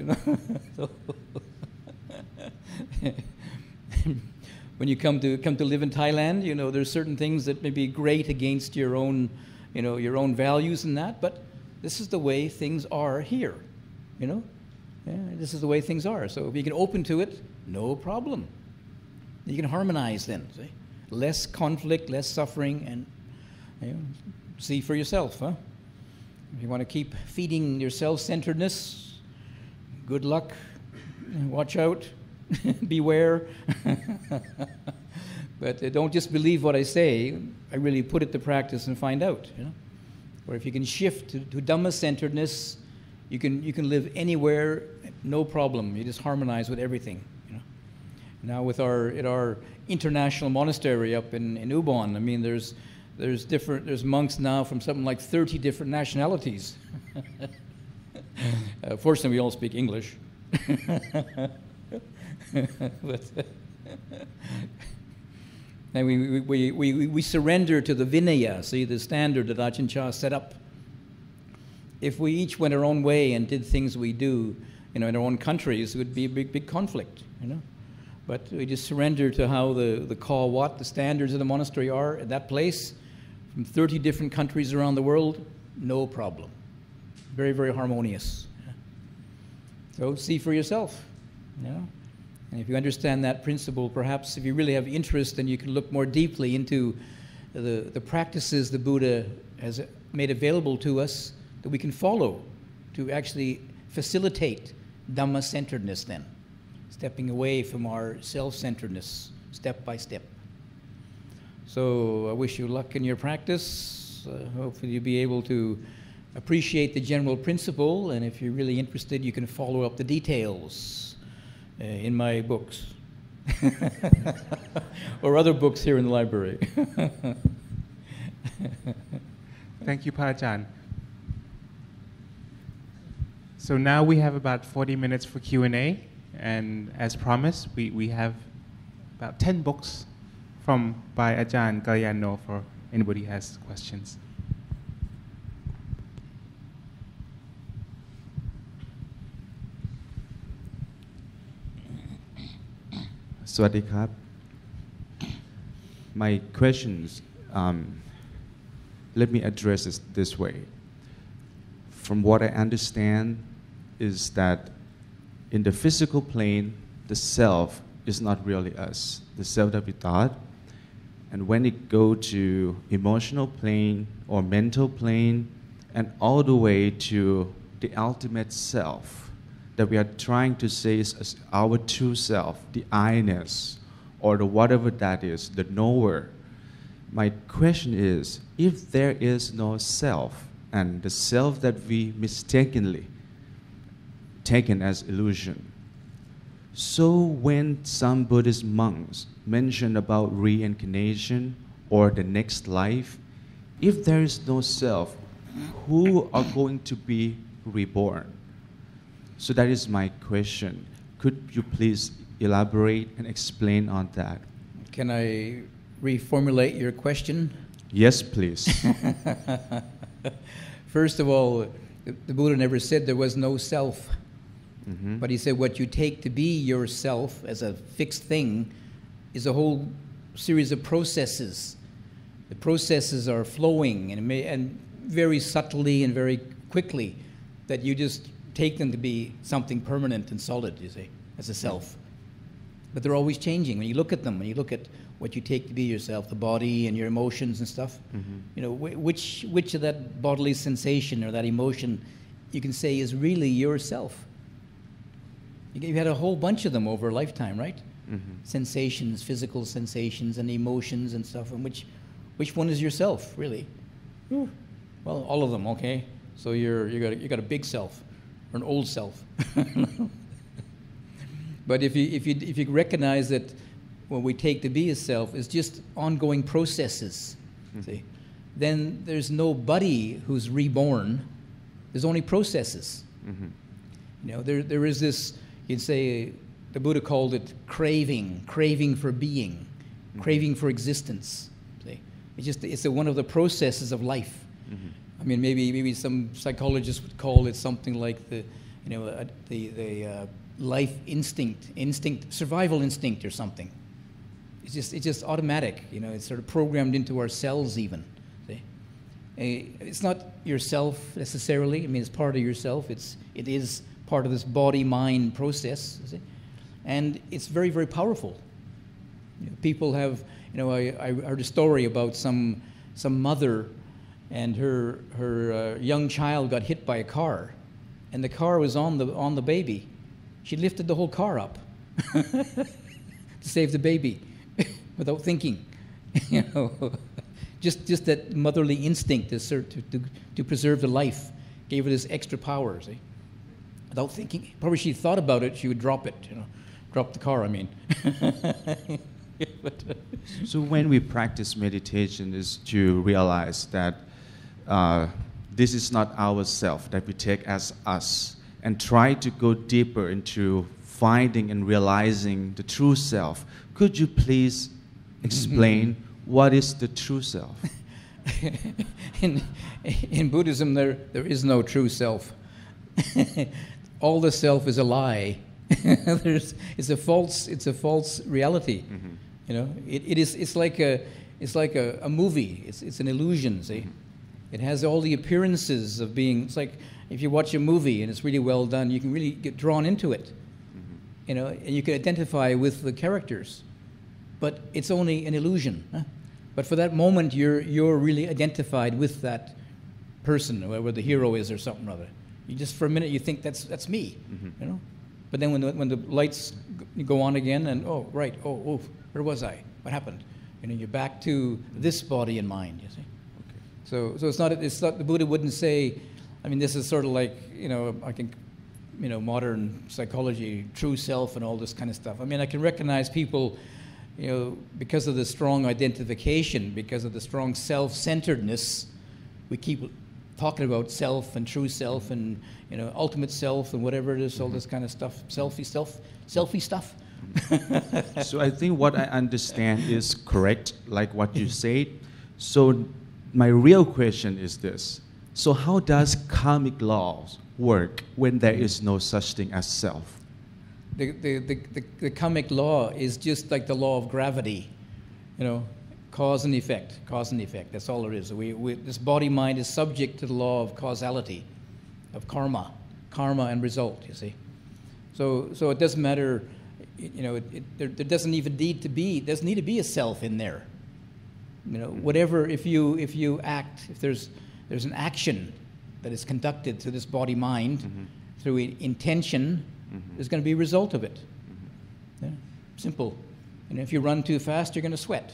When you come to live in Thailand, there's certain things that may be great against your own, your own values and that. But this is the way things are here, Yeah, this is the way things are. So if you can open to it, no problem. You can harmonize then. See? Less conflict, less suffering, and see for yourself. Huh? If you want to keep feeding your self-centeredness, good luck. Watch out. Beware. But don't just believe what I say. I really put it to practice and find out. Or if you can shift to Dhamma-centeredness, you can live anywhere, no problem. You just harmonize with everything. Now at our international monastery up in Ubon, I mean there's monks now from something like 30 different nationalities. Fortunately, we all speak English. And we surrender to the Vinaya, see, the standard that Ajahn Chah set up. If we each went our own way and did things we do, in our own countries, it would be a big, big conflict, But we just surrender to how the Kawat, the standards of the monastery are at that place, from 30 different countries around the world, no problem. Very, very harmonious. So see for yourself, And if you understand that principle, perhaps if you really have interest, then you can look more deeply into the practices the Buddha has made available to us that we can follow to actually facilitate Dhamma-centeredness then, stepping away from our self-centeredness step by step. So I wish you luck in your practice. Hopefully you'll be able to appreciate the general principle, and if you're really interested, you can follow up the details in my books or other books here in the library. Thank you, Ajahn. So now we have about 40 minutes for Q&A, and as promised, we have about 10 books by Ajahn Galliano for anybody who has questions. Sawasdee krab. My questions, let me address this this way. From what I understand is that in the physical plane, the self is not really us, the self that we thought. And when it go to emotional plane or mental plane and all the way to the ultimate self, that we are trying to say is our true self, the I-ness, or the whatever that is, the knower. My question is, if there is no self, and the self that we mistakenly taken as illusion, so when some Buddhist monks mention about reincarnation or the next life, if there is no self, who are going to be reborn? So that is my question. Could you please elaborate and explain on that? Can I reformulate your question? Yes, please. First of all, the Buddha never said there was no self. Mm-hmm. But he said what you take to be yourself as a fixed thing is a whole series of processes. The processes are flowing and very subtly and very quickly, that you just take them to be something permanent and solid, you see, as a self. But they're always changing. When you look at them, when you look at what you take to be yourself, the body and your emotions and stuff, mm-hmm. you know, which of that bodily sensation or that emotion you can say is really yourself? You've had a whole bunch of them over a lifetime, right? Mm-hmm. Sensations, physical sensations and emotions and stuff, and which one is yourself, really? Ooh. Well, all of them, okay. So you got a big self. Or an old self. But if you recognize that what we take to be a self is just ongoing processes, mm-hmm. see, then there's nobody who's reborn. There's only processes. Mm-hmm. You know, there is this. You'd say the Buddha called it craving for being, mm-hmm. craving for existence. See, it's one of the processes of life. Mm-hmm. I mean, maybe some psychologists would call it something like the life instinct, survival instinct or something. It's just automatic, you know. It's sort of programmed into our cells even. See? It's not yourself necessarily. I mean, it's part of yourself. It is part of this body-mind process, see? And it's very, very powerful. You know, people have, you know, I heard a story about some mother. And her young child got hit by a car, and the car was on the baby. She lifted the whole car up to save the baby without thinking, you know, just that motherly instinct to preserve the life gave her this extra power. See, without thinking, probably she thought about it, she would drop it, you know, drop the car. I mean. So when we practice meditation, is to realize that. This is not ourself that we take as us, and try to go deeper into finding and realizing the true self. Could you please explain what is the true self? In Buddhism, there is no true self. All the self is a lie. It's a false reality. Mm-hmm. You know, it's like a movie. It's an illusion. See. Mm-hmm. It has all the appearances of being. It's like if you watch a movie and it's really well done, you can really get drawn into it, mm-hmm. you know, and you can identify with the characters. But it's only an illusion. Huh? But for that moment, you're really identified with that person, where the hero is or something or other. You just, for a minute, you think that's me, you know? But then when the lights go on again, and oh, right, oh, where was I? What happened? You know, you're back to this body and mind, you see? Okay. So it's not, the Buddha wouldn't say, I mean, this is sort of like, you know, I can, you know, modern psychology, true self and all this kind of stuff. I mean, I can recognize people, you know, because of the strong identification, because of the strong self-centeredness, we keep talking about self and true self and, you know, ultimate self and whatever it is, all this kind of stuff, selfie stuff. So I think what I understand is correct, like what you said. So my real question is this. So how does karmic laws work when there is no such thing as self? The karmic law is just like the law of gravity, you know, cause and effect, that's all there is. This body-mind is subject to the law of causality, of karma and result, you see. So it doesn't matter, you know, there doesn't even need to be, doesn't need to be a self in there. You know, whatever, if you act, if there's an action that is conducted through this body-mind, through intention, there's going to be a result of it. Yeah? Simple. And if you run too fast, you're going to sweat.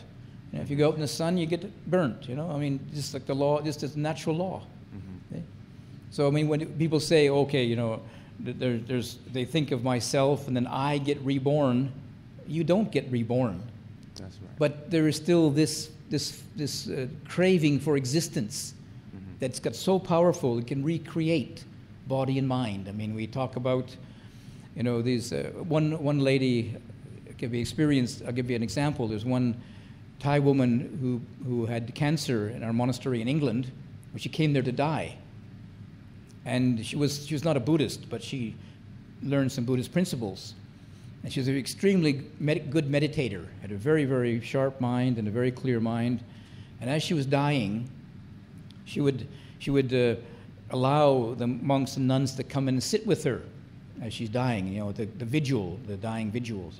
You know, if you go out in the sun, you get burnt, you know? I mean, just like the law, just as natural law. Okay? So, I mean, when people say, okay, you know, they think of myself and then I get reborn, you don't get reborn. That's right. But there is still this craving for existence that's got so powerful, it can recreate body and mind. I mean, we talk about, you know, these, one lady can be experienced, I'll give you an example. There's one Thai woman who had cancer in our monastery in England, where she came there to die. And she was not a Buddhist, but she learned some Buddhist principles. And she was an extremely good meditator, had a very, very sharp mind and a very clear mind. And as she was dying, she would allow the monks and nuns to come and sit with her as she's dying, you know, the vigil, the dying vigils.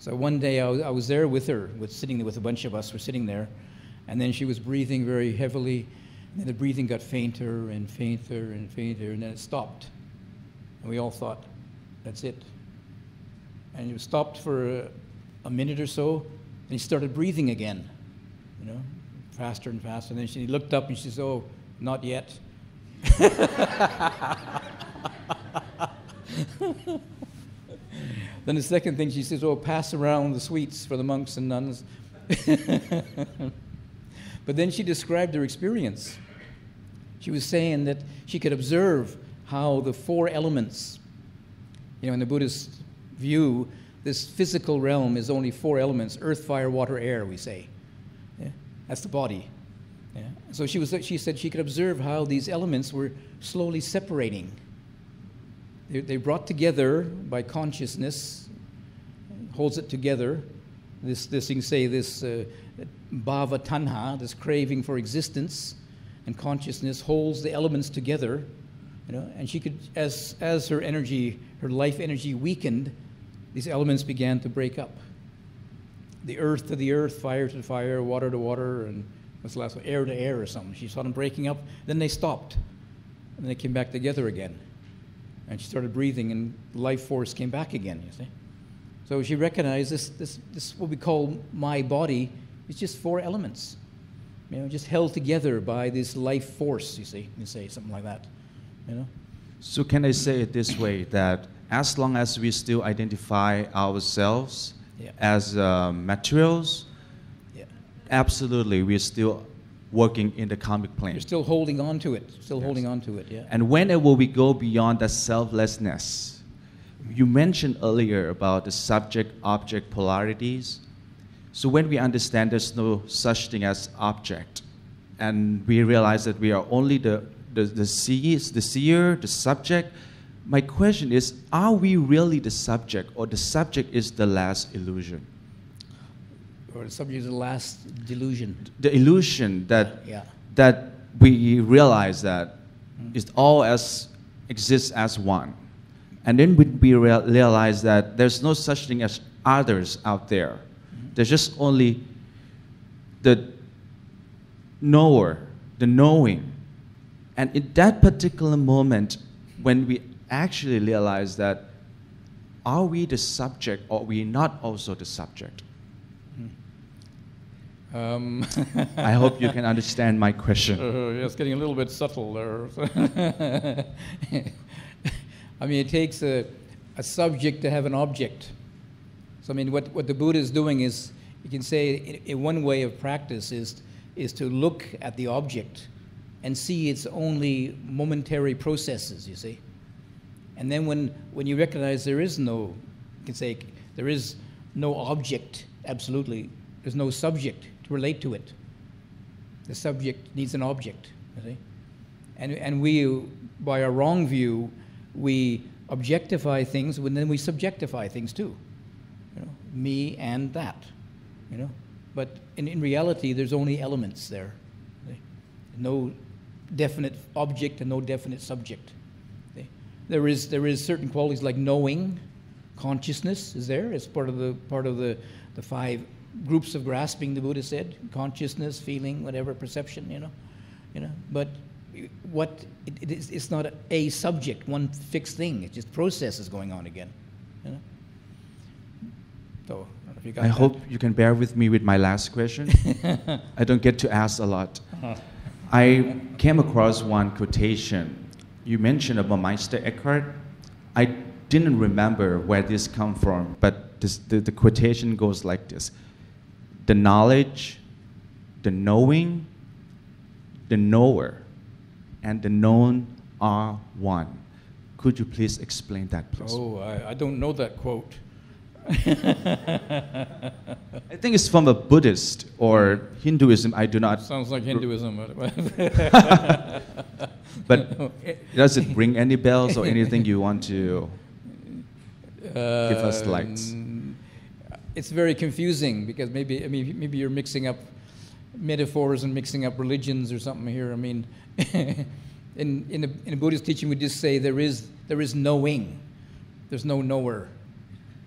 So one day I was there with her, sitting there with a bunch of us, we're sitting there, and then she was breathing very heavily, and then the breathing got fainter and fainter and fainter, and then it stopped. And we all thought, that's it. And it stopped for a minute or so, and she started breathing again, you know, faster and faster. And then she looked up and she says, oh, not yet. Then the second thing she says, oh, pass around the sweets for the monks and nuns. But then she described her experience. She was saying that she could observe how the four elements, you know, in the Buddhist view, this physical realm is only four elements, earth, fire, water, air, we say. Yeah? That's the body. Yeah? So she said she could observe how these elements were slowly separating. They brought together by consciousness, holds it together. This you can say this bhava tanha, this craving for existence, and consciousness holds the elements together. You know, and she could, as her energy, her life energy weakened, these elements began to break up. The earth to the earth, fire to fire, water to water, and what's the last one? Air to air or something. She saw them breaking up. Then they stopped, and then they came back together again. And she started breathing, and life force came back again, you see. So she recognized this what we call my body, is just four elements, you know, just held together by this life force, you see. You say something like that, you know. So can I say it this way, that as long as we still identify ourselves as materials, absolutely, we're still working in the karmic plane. You're still holding on to it, holding on to it, yeah. And whenever we go beyond that selflessness, you mentioned earlier about the subject-object polarities. So when we understand there's no such thing as object, and we realize that we are only the seer, the subject, my question is, are we really the subject, or the subject is the last illusion? Or the subject is the last delusion. The illusion that we realize that it all exists as one. And then we realize that there's no such thing as others out there. There's just only the knower, the knowing. And in that particular moment, when we actually realize that, are we the subject or are we not also the subject? I hope you can understand my question. It's getting a little bit subtle there. I mean, it takes a subject to have an object. So I mean, what the Buddha is doing is, you can say, in one way of practice is to look at the object and see it's only momentary processes, you see. And then when you recognize there is no, you can say, there is no object, absolutely. There's no subject to relate to it. The subject needs an object, you see? And we, by our wrong view, we objectify things, and then we subjectify things too. You know, me and that, you know. But in reality, there's only elements there. See? No definite object and no definite subject. See? There is certain qualities like knowing, consciousness is there. It's part of the five groups of grasping, the Buddha said, consciousness, feeling, whatever, perception, you know. But it's not a subject, one fixed thing. It's just processes going on again, you know. So I hope you can bear with me with my last question. I don't get to ask a lot. I came across one quotation. You mentioned about Meister Eckhart. I didn't remember where this come from, but the quotation goes like this. The knowledge, the knowing, the knower, and the known are one. Could you please explain that, please? Oh, I don't know that quote. I think it's from a Buddhist or Hinduism. I do not. Sounds like Hinduism. But does it ring any bells or anything you want to give us lights? It's very confusing because maybe you're mixing up metaphors and mixing up religions or something here. I mean, in the Buddhist teaching, we just say there is knowing. There's no knower.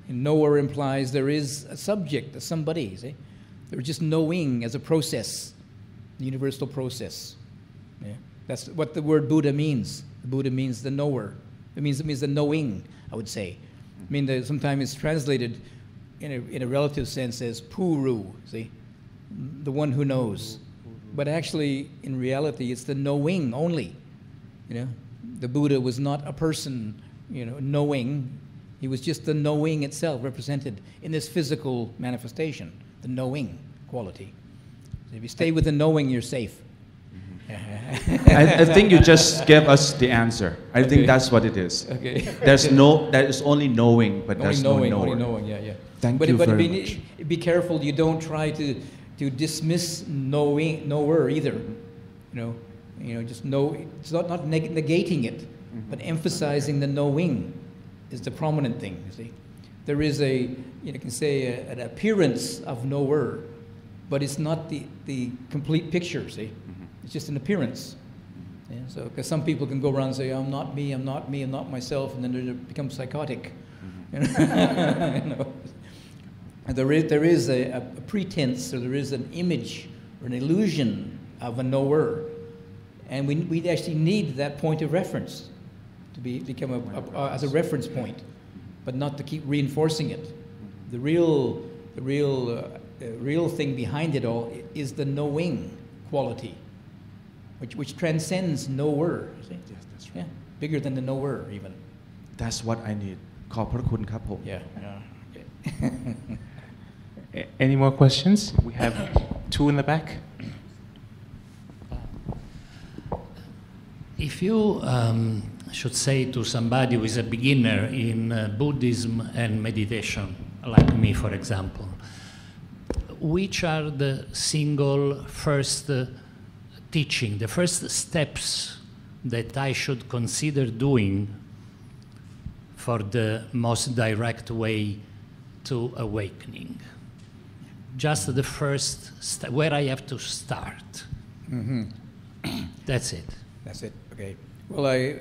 And knower implies there is a subject, a somebody, see? There's just knowing as a process, universal process. Yeah. That's what the word Buddha means. The Buddha means the knower. It means the knowing, I would say. I mean, sometimes it's translated in a relative sense as Puru, see? The one who knows. But actually, in reality, it's the knowing only, you know? The Buddha was not a person, you know, knowing. He was just the knowing itself represented in this physical manifestation, the knowing quality. So if you stay with the knowing, you're safe. Mm-hmm. I think you just gave us the answer. I think that's what it is. Okay. There is only knowing, but there's no knowing. Only knowing, yeah. Thank you very much. Be careful you don't try to dismiss knower either. You know, just know, it's not negating it, mm-hmm. but emphasizing the knowing. Is the prominent thing, you see. There is an appearance of knower, but it's not the complete picture, see. Mm-hmm. It's just an appearance. Yeah, so, because some people can go around and say, I'm not me, I'm not myself, and then they become psychotic. Mm-hmm. You know? And there is a pretense, or there is an image, or an illusion of a knower. And we actually need that point of reference. Become as a reference point, but not to keep reinforcing it. The real thing behind it all is the knowing quality, which transcends knower. See? Yes, that's right. Yeah, bigger than the knower even. That's what I need. Yeah. Any more questions? We have two in the back. If you should say to somebody who is a beginner in Buddhism and meditation, like me, for example, which are the single first teaching, the first steps that I should consider doing for the most direct way to awakening? Just the first step, where I have to start. Mm-hmm. That's it. That's it, okay. Well, I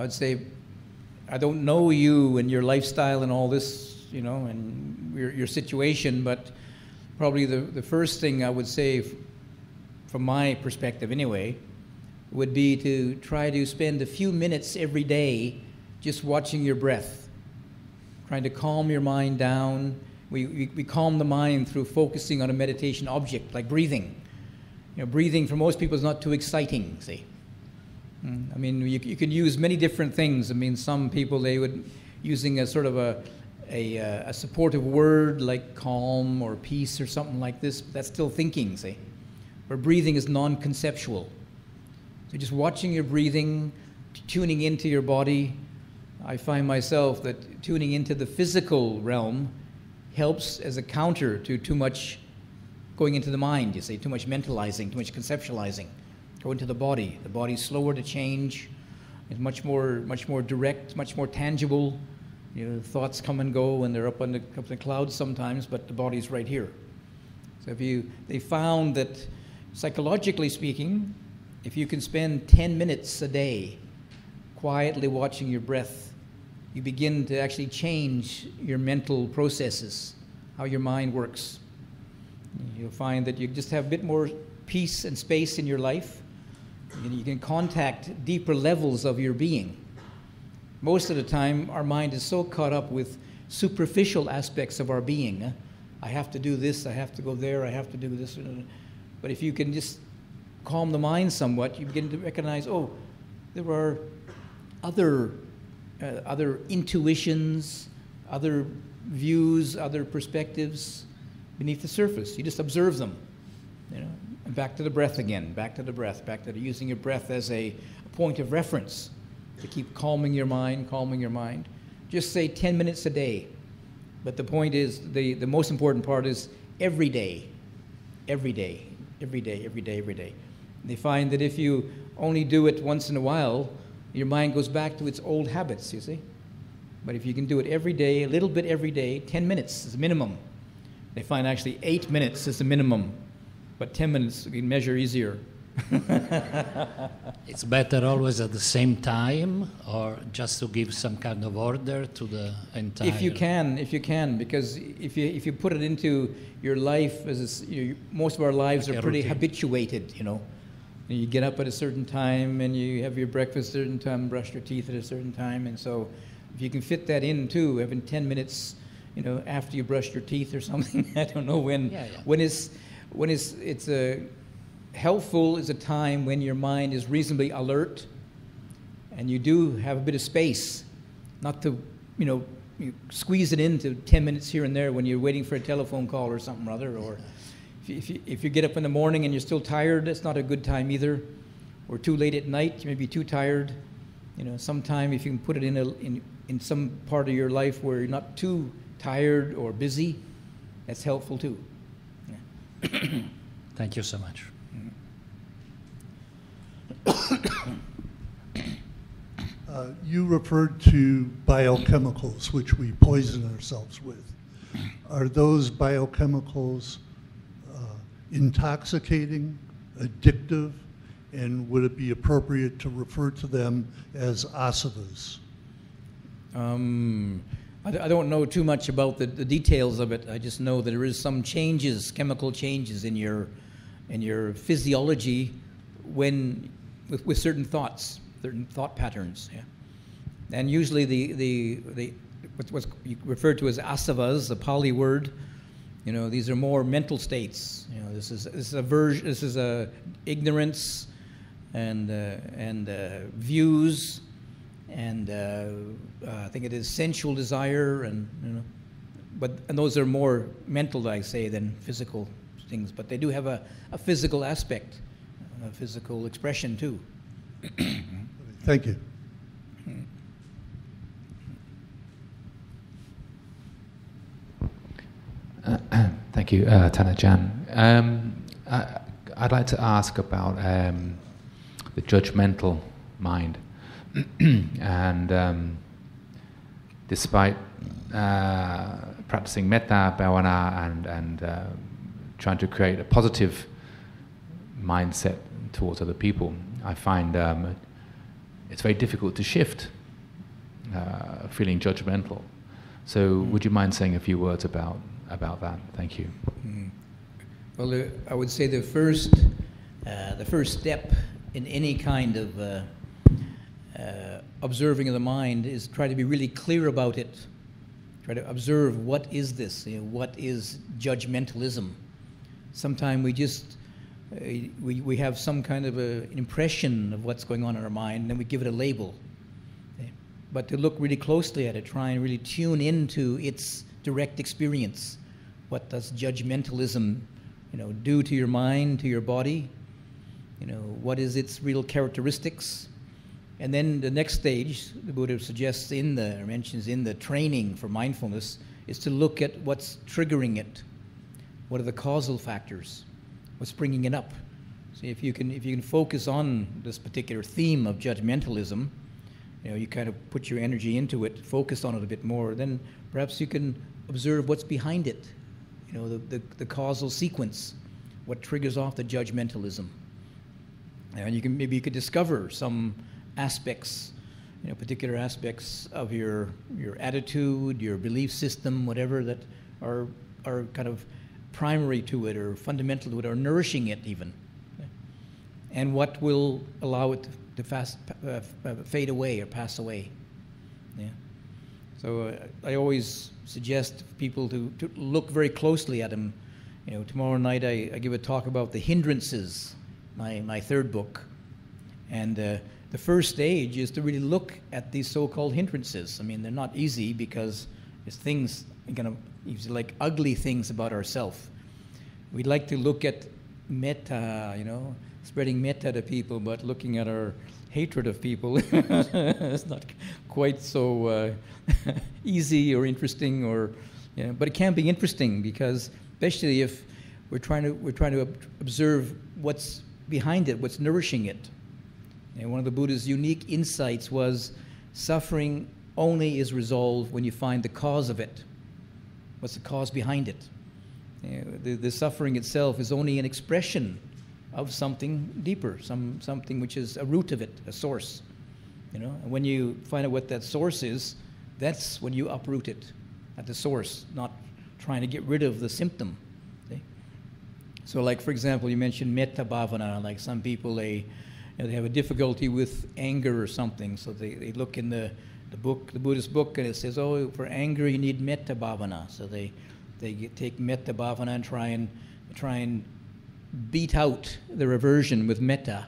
would say, I don't know you and your lifestyle and all this, you know, and your situation, but probably the first thing I would say, from my perspective anyway, would be to try to spend a few minutes every day just watching your breath, trying to calm your mind down. We calm the mind through focusing on a meditation object, like breathing. You know, breathing for most people is not too exciting, see. I mean, you can use many different things. I mean, some people, they would, using a sort of a supportive word like calm or peace or something like this, that's still thinking, see. Where breathing is non-conceptual. So just watching your breathing, tuning into your body. I find myself that tuning into the physical realm helps as a counter to too much going into the mind, you see, too much mentalizing, too much conceptualizing. Go into the body. The body's slower to change. It's much more direct, much more tangible. You know, thoughts come and go, and they're up in the clouds sometimes, but the body's right here. So they found that, psychologically speaking, if you can spend 10 minutes a day quietly watching your breath, you begin to actually change your mental processes, how your mind works. You'll find that you just have a bit more peace and space in your life. You can contact deeper levels of your being. Most of the time, our mind is so caught up with superficial aspects of our being. I have to do this, I have to go there, I have to do this. But if you can just calm the mind somewhat, you begin to recognize, oh, there are other intuitions, other views, other perspectives beneath the surface. You just observe them, you know. And back to the breath again, back to the breath, back to the, using your breath as a point of reference to keep calming your mind, calming your mind. Just say 10 minutes a day. But the point is, the most important part is every day, every day, every day, every day, every day. They find that if you only do it once in a while, your mind goes back to its old habits, you see. But if you can do it every day, a little bit every day, 10 minutes is the minimum. They find actually 8 minutes is the minimum, but 10 minutes we can measure easier. It's better always at the same time, or just to give some kind of order to the entire... If you can, because if you put it into your life, as most of our lives like are pretty habituated, you know. You get up at a certain time, and you have your breakfast at a certain time, brush your teeth at a certain time, and so if you can fit that in too, having 10 minutes, you know, after you brush your teeth or something, I don't know when. Yeah, yeah. When it's helpful is a time when your mind is reasonably alert, and you do have a bit of space, not to, you know, you squeeze it into 10 minutes here and there when you're waiting for a telephone call or something or other, or if you get up in the morning and you're still tired, that's not a good time either, or too late at night, you may be too tired, you know. Sometime if you can put it in some part of your life where you're not too tired or busy, that's helpful too. Yeah. Thank you so much. You referred to biochemicals, which we poison ourselves with. Are those biochemicals intoxicating, addictive, and would it be appropriate to refer to them as asavas? I don't know too much about the details of it. I just know that there is some changes, chemical changes in your physiology when with certain thoughts, certain thought patterns. Yeah. And usually the what's referred to as asavas, the Pali word, you know, these are more mental states. You know, this is aversion, this is a ignorance and views. And I think it is sensual desire, and you know, and those are more mental, I say, than physical things. But they do have a physical aspect, a physical expression too. Thank you. Thank you, Tanajan. I'd like to ask about the judgmental mind. And despite practicing metta bhavana and trying to create a positive mindset towards other people, I find it's very difficult to shift feeling judgmental. So would you mind saying a few words about that? Thank you. Well, I would say the first step in any kind of observing of the mind is try to be really clear about it. Try to observe what is this, what is judgmentalism. Sometimes we just we have some kind of an impression of what's going on in our mind, and then we give it a label. But to look really closely at it, try and really tune into its direct experience. What does judgmentalism, do to your mind, to your body? What is its real characteristics? And then the next stage, the Buddha suggests mentions in the training for mindfulness, is to look at what's triggering it. What are the causal factors? What's bringing it up? See, if you can focus on this particular theme of judgmentalism, you kind of put your energy into it, focus on it a bit more, then perhaps you can observe what's behind it. The causal sequence, what triggers off the judgmentalism. And maybe you could discover some aspects, particular aspects of your attitude, your belief system, whatever, that are kind of primary to it or fundamental to it or nourishing it even. Okay. And what will allow it to fade away or pass away. Yeah. So I always suggest people to look very closely at them. Tomorrow night I give a talk about the hindrances, my third book. And the first stage is to really look at these so-called hindrances. I mean, they're not easy because it's things, like ugly things about ourselves. We'd like to look at metta, spreading metta to people, but looking at our hatred of people, it's not quite so easy or interesting, but it can be interesting, because especially if we're trying to observe what's behind it, what's nourishing it. And one of the Buddha's unique insights was suffering only is resolved when you find the cause of it. What's the cause behind it? The suffering itself is only an expression of something deeper, something which is a root of it, a source. And when you find out what that source is, that's when you uproot it at the source, not trying to get rid of the symptom. See? So, like for example, you mentioned metta bhavana. Like some people, they have a difficulty with anger or something, so they look in the Buddhist book, and it says, oh, for anger you need metta bhavana. So they take metta bhavana and try and beat out their aversion with metta.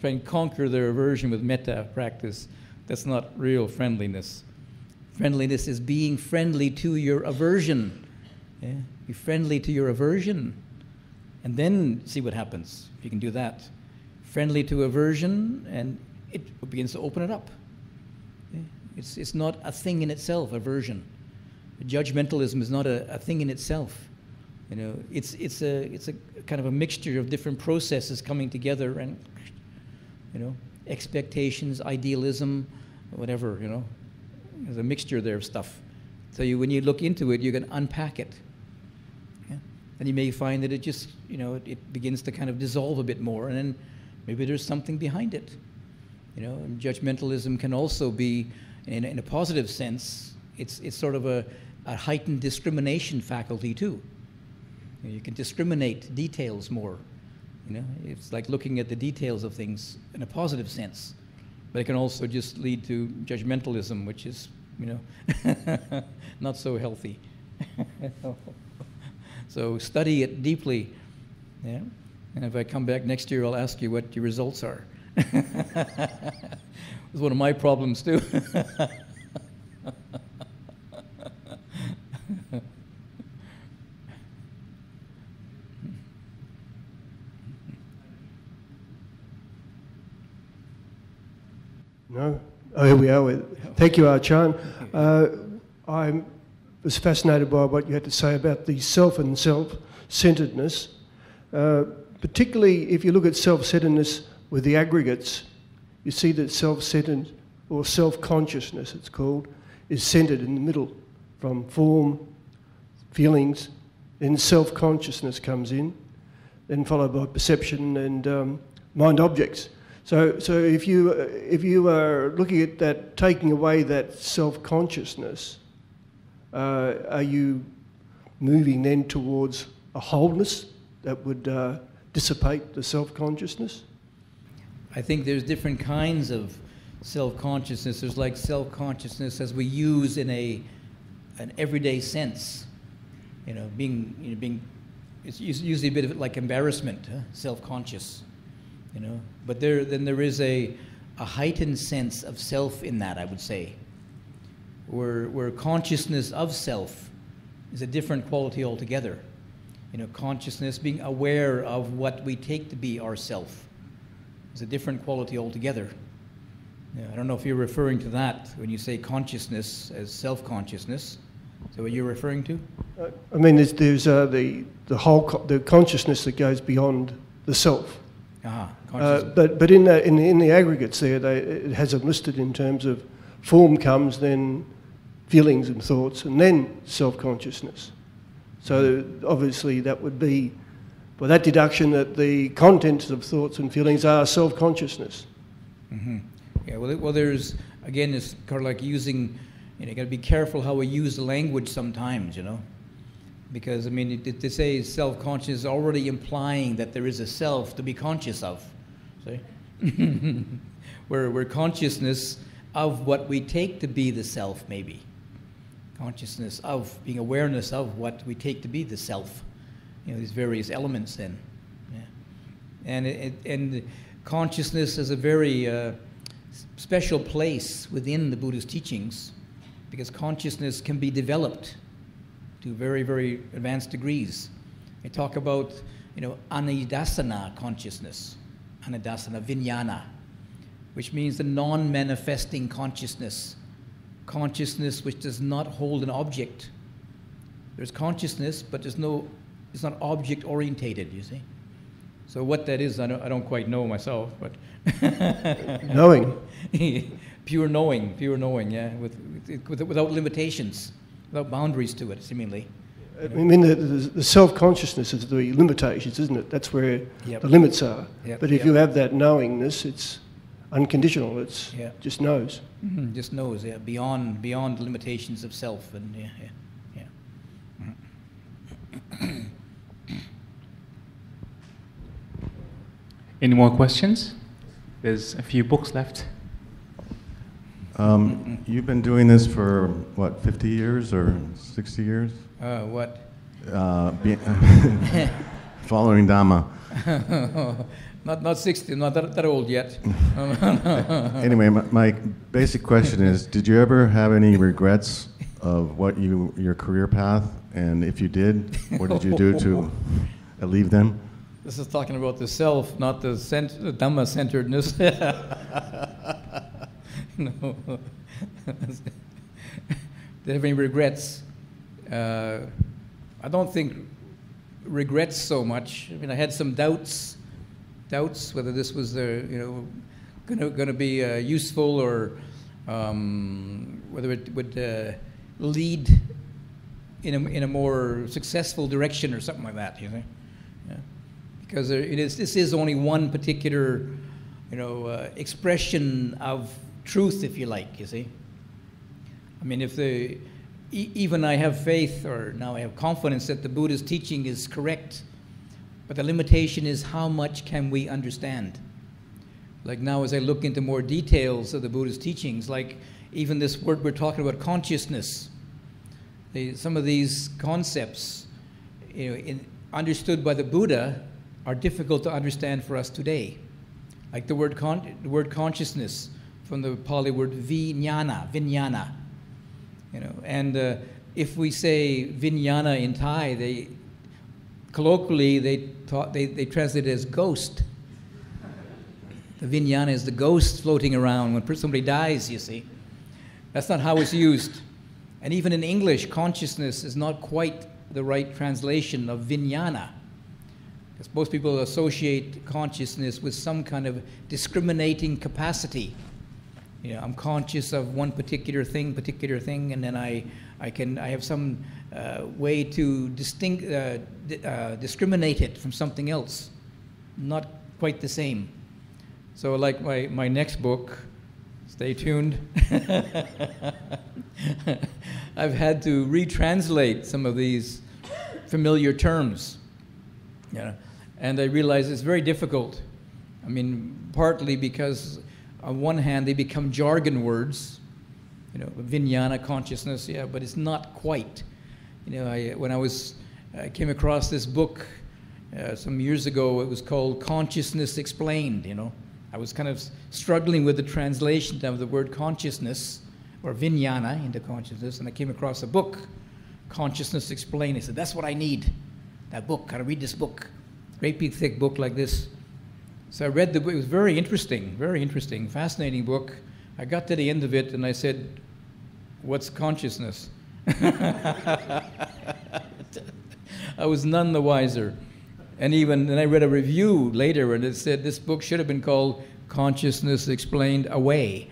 Try and conquer their aversion with metta practice. That's not real friendliness. Friendliness is being friendly to your aversion. Yeah? Be friendly to your aversion. And then see what happens if you can do that. Friendly to aversion, and it begins to open it up. Yeah? It's not a thing in itself, aversion. Judgmentalism is not a thing in itself. It's a kind of a mixture of different processes coming together, and expectations, idealism, whatever. There's a mixture there of stuff. So when you look into it, you can unpack it, yeah? And you may find that it just it begins to kind of dissolve a bit more, and then maybe there's something behind it. And judgmentalism can also be, in a positive sense, it's sort of a heightened discrimination faculty too. You can discriminate details more. It's like looking at the details of things in a positive sense, but it can also just lead to judgmentalism, which is, not so healthy. So study it deeply. Yeah? And if I come back next year, I'll ask you what your results are. It was one of my problems too. No? Oh, here we are. Thank you, Ajahn. I was fascinated by what you had to say about the self and self-centeredness, particularly if you look at self-centeredness with the aggregates. You see that self-centered, or self-consciousness it's called, is centered in the middle from form, feelings, then self-consciousness comes in, then followed by perception and mind objects. So if you are looking at that, taking away that self-consciousness, are you moving then towards a wholeness that would dissipate the self-consciousness? I think there's different kinds of self-consciousness. There's like self-consciousness as we use in an everyday sense. It's usually a bit of like embarrassment, huh? Self-conscious. But then there is a heightened sense of self in that, I would say, where consciousness of self is a different quality altogether. Consciousness, being aware of what we take to be ourself, is a different quality altogether. I don't know if you're referring to that when you say consciousness as self-consciousness. So what you're referring to? I mean, there's the consciousness that goes beyond the self. But in the aggregates there, it has them listed in terms of form comes, then feelings and thoughts, and then self-consciousness. So obviously that would be, well, that deduction that the contents of thoughts and feelings are self-consciousness. Mm-hmm. Yeah. Well, there's again, it's kind of like using. You got to be careful how we use the language sometimes, because I mean, to say self-conscious is already implying that there is a self to be conscious of, see? We're consciousness of what we take to be the self, maybe. Consciousness of, being awareness of what we take to be the self, these various elements then. Yeah. And consciousness is a very special place within the Buddha's teachings, because consciousness can be developed to very, very advanced degrees. They talk about, anidasana consciousness, anidasana vinyana, which means the non-manifesting consciousness, consciousness which does not hold an object. There's consciousness, but it's not object orientated, you see. So what that is, I don't quite know myself, but... Knowing. Pure knowing, yeah, without limitations, without boundaries to it, seemingly. I mean, the self-consciousness is the limitations, isn't it? That's where the limits are. Yep. But if you have that knowingness, it's unconditional. It's just knows. Mm-hmm. Just knows, yeah, beyond limitations of self. And Any more questions? There's a few books left. You've been doing this for, what, 50 years or 60 years? Following Dhamma. not 60, not that old yet. Anyway, my basic question is, did you ever have any regrets of your career path? And if you did, what did you do to alleviate them? This is talking about the self, not the Dhamma-centeredness. No. Do you have any regrets? I don't think regrets so much. I mean, I had some doubts whether this was going to be useful, or whether it would lead in a more successful direction or something like that. You know, yeah. Because this is only one particular expression of truth, if you like, you see. I mean, even I have faith, or now I have confidence that the Buddha's teaching is correct, but the limitation is how much can we understand. Like now, as I look into more details of the Buddha's teachings, like even this word we're talking about, consciousness, some of these concepts, understood by the Buddha, are difficult to understand for us today. Like the word consciousness, from the Pali word viññāṇa, and if we say viññāṇa in Thai, colloquially they translate it as ghost. The viññāṇa is the ghost floating around when somebody dies, you see. That's not how it's used. And even in English, consciousness is not quite the right translation of viññāṇa, because most people associate consciousness with some kind of discriminating capacity. I'm conscious of one particular thing, and then I have some way to discriminate it from something else. Not quite the same. So like my next book, stay tuned. I've had to retranslate some of these familiar terms You know? And I realize it's very difficult. I mean, partly because on one hand they become jargon words, you know, viññāṇa consciousness, yeah, but it's not quite. You know, I came across this book some years ago. It was called Consciousness Explained, you know. I was kind of struggling with the translation of the word consciousness or viññāṇa into consciousness, and I came across a book, Consciousness Explained. I said, that's what I need, that book. Gotta read this book. Great big thick book like this. So I read the book. It was very interesting, fascinating book. I got to the end of it and I said, what's consciousness? I was none the wiser. And even, and I read a review later and it said this book should have been called Consciousness Explained Away.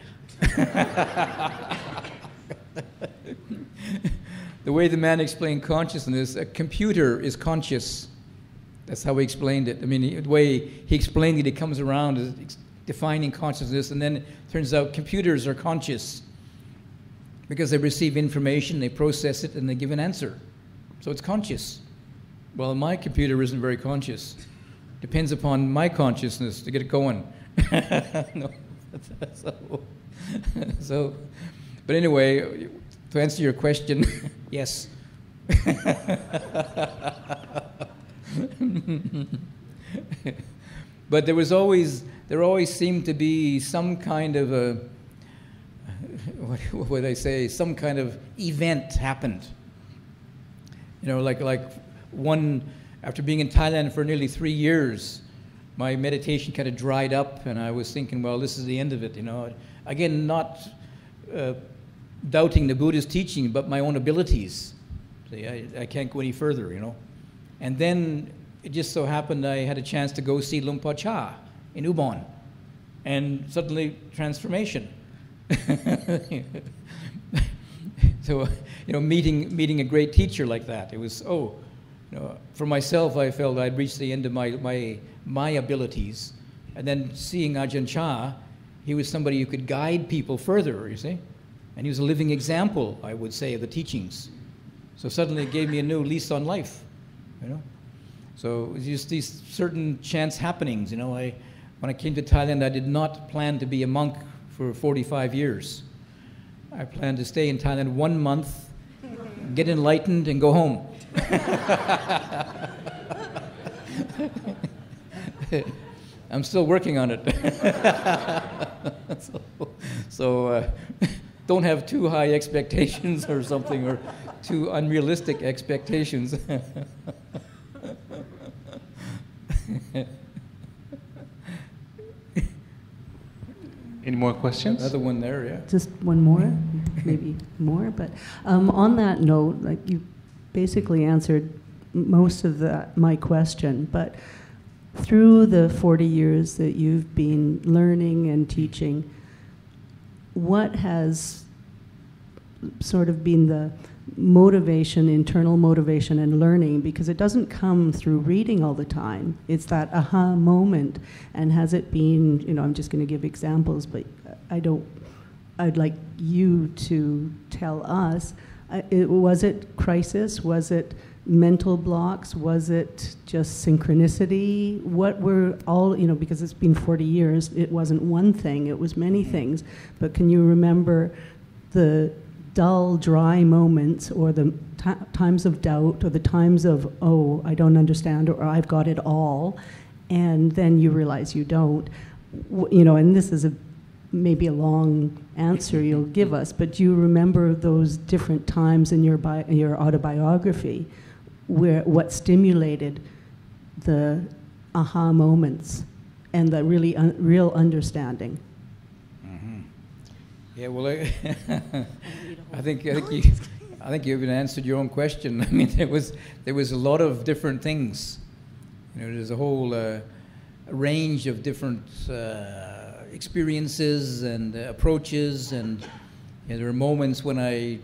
The way the man explained consciousness, a computer is conscious. That's how he explained it. I mean, the way he explained it, it comes around as defining consciousness, and then it turns out computers are conscious because they receive information, they process it, and they give an answer. So it's conscious. Well, my computer isn't very conscious. Depends upon my consciousness to get it going. No. So, but anyway, to answer your question, yes. But there always seemed to be some kind of a, what would I say, some kind of event happened. You know, like one, after being in Thailand for nearly 3 years, my meditation kind of dried up, and I was thinking, well, this is the end of it, you know. Again, not doubting the Buddha's teaching, but my own abilities. See, I can't go any further, you know. And then it just so happened I had a chance to go see Ajahn Chah in Ubon, and suddenly transformation. So, you know, meeting a great teacher like that, it was, oh, you know, for myself I felt I'd reached the end of my abilities, and then seeing Ajahn Chah, he was somebody who could guide people further, you see, and he was a living example, I would say, of the teachings. So suddenly it gave me a new lease on life. You know, so it's just these certain chance happenings. You know, when I came to Thailand, I did not plan to be a monk for 45 years. I planned to stay in Thailand 1 month, get enlightened, and go home. I'm still working on it. So don't have too high expectations or something, or too unrealistic expectations. Any more questions? Another one there, yeah. Just one more, maybe more. But on that note, like, you basically answered most of my question. But through the 40 years that you've been learning and teaching, what has sort of been the motivation, internal motivation and learning, because it doesn't come through reading all the time. It's that aha moment. And has it been, you know, I'm just going to give examples, but I'd like you to tell us, was it crisis? Was it mental blocks? Was it just synchronicity? What were all, you know, because it's been 40 years, it wasn't one thing, it was many things. But can you remember the dull, dry moments, or the times of doubt, or the times of, oh, I don't understand, or I've got it all, and then you realize you don't? You know, and this is maybe a long answer you'll give us, but do you remember those different times in your autobiography where what stimulated the aha moments and the really real understanding? Yeah, well, I think you even answered your own question. I mean, there was a lot of different things. You know, there's a whole range of different experiences and approaches, and you know, there were moments when I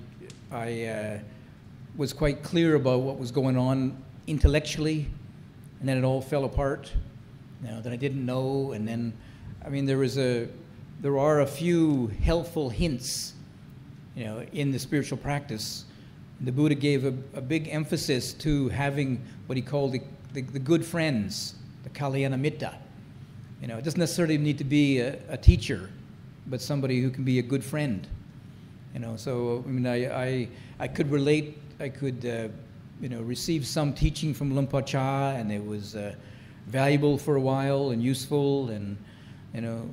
was quite clear about what was going on intellectually, and then it all fell apart. You know, that I didn't know, and then, I mean, there are a few helpful hints, you know, in the spiritual practice. The Buddha gave a big emphasis to having what he called the the good friends, the Kalyanamitta. You know, it doesn't necessarily need to be a teacher, but somebody who can be a good friend. You know, so I mean, I could relate. I could you know, receive some teaching from Lumpa Cha, and it was valuable for a while and useful, and you know,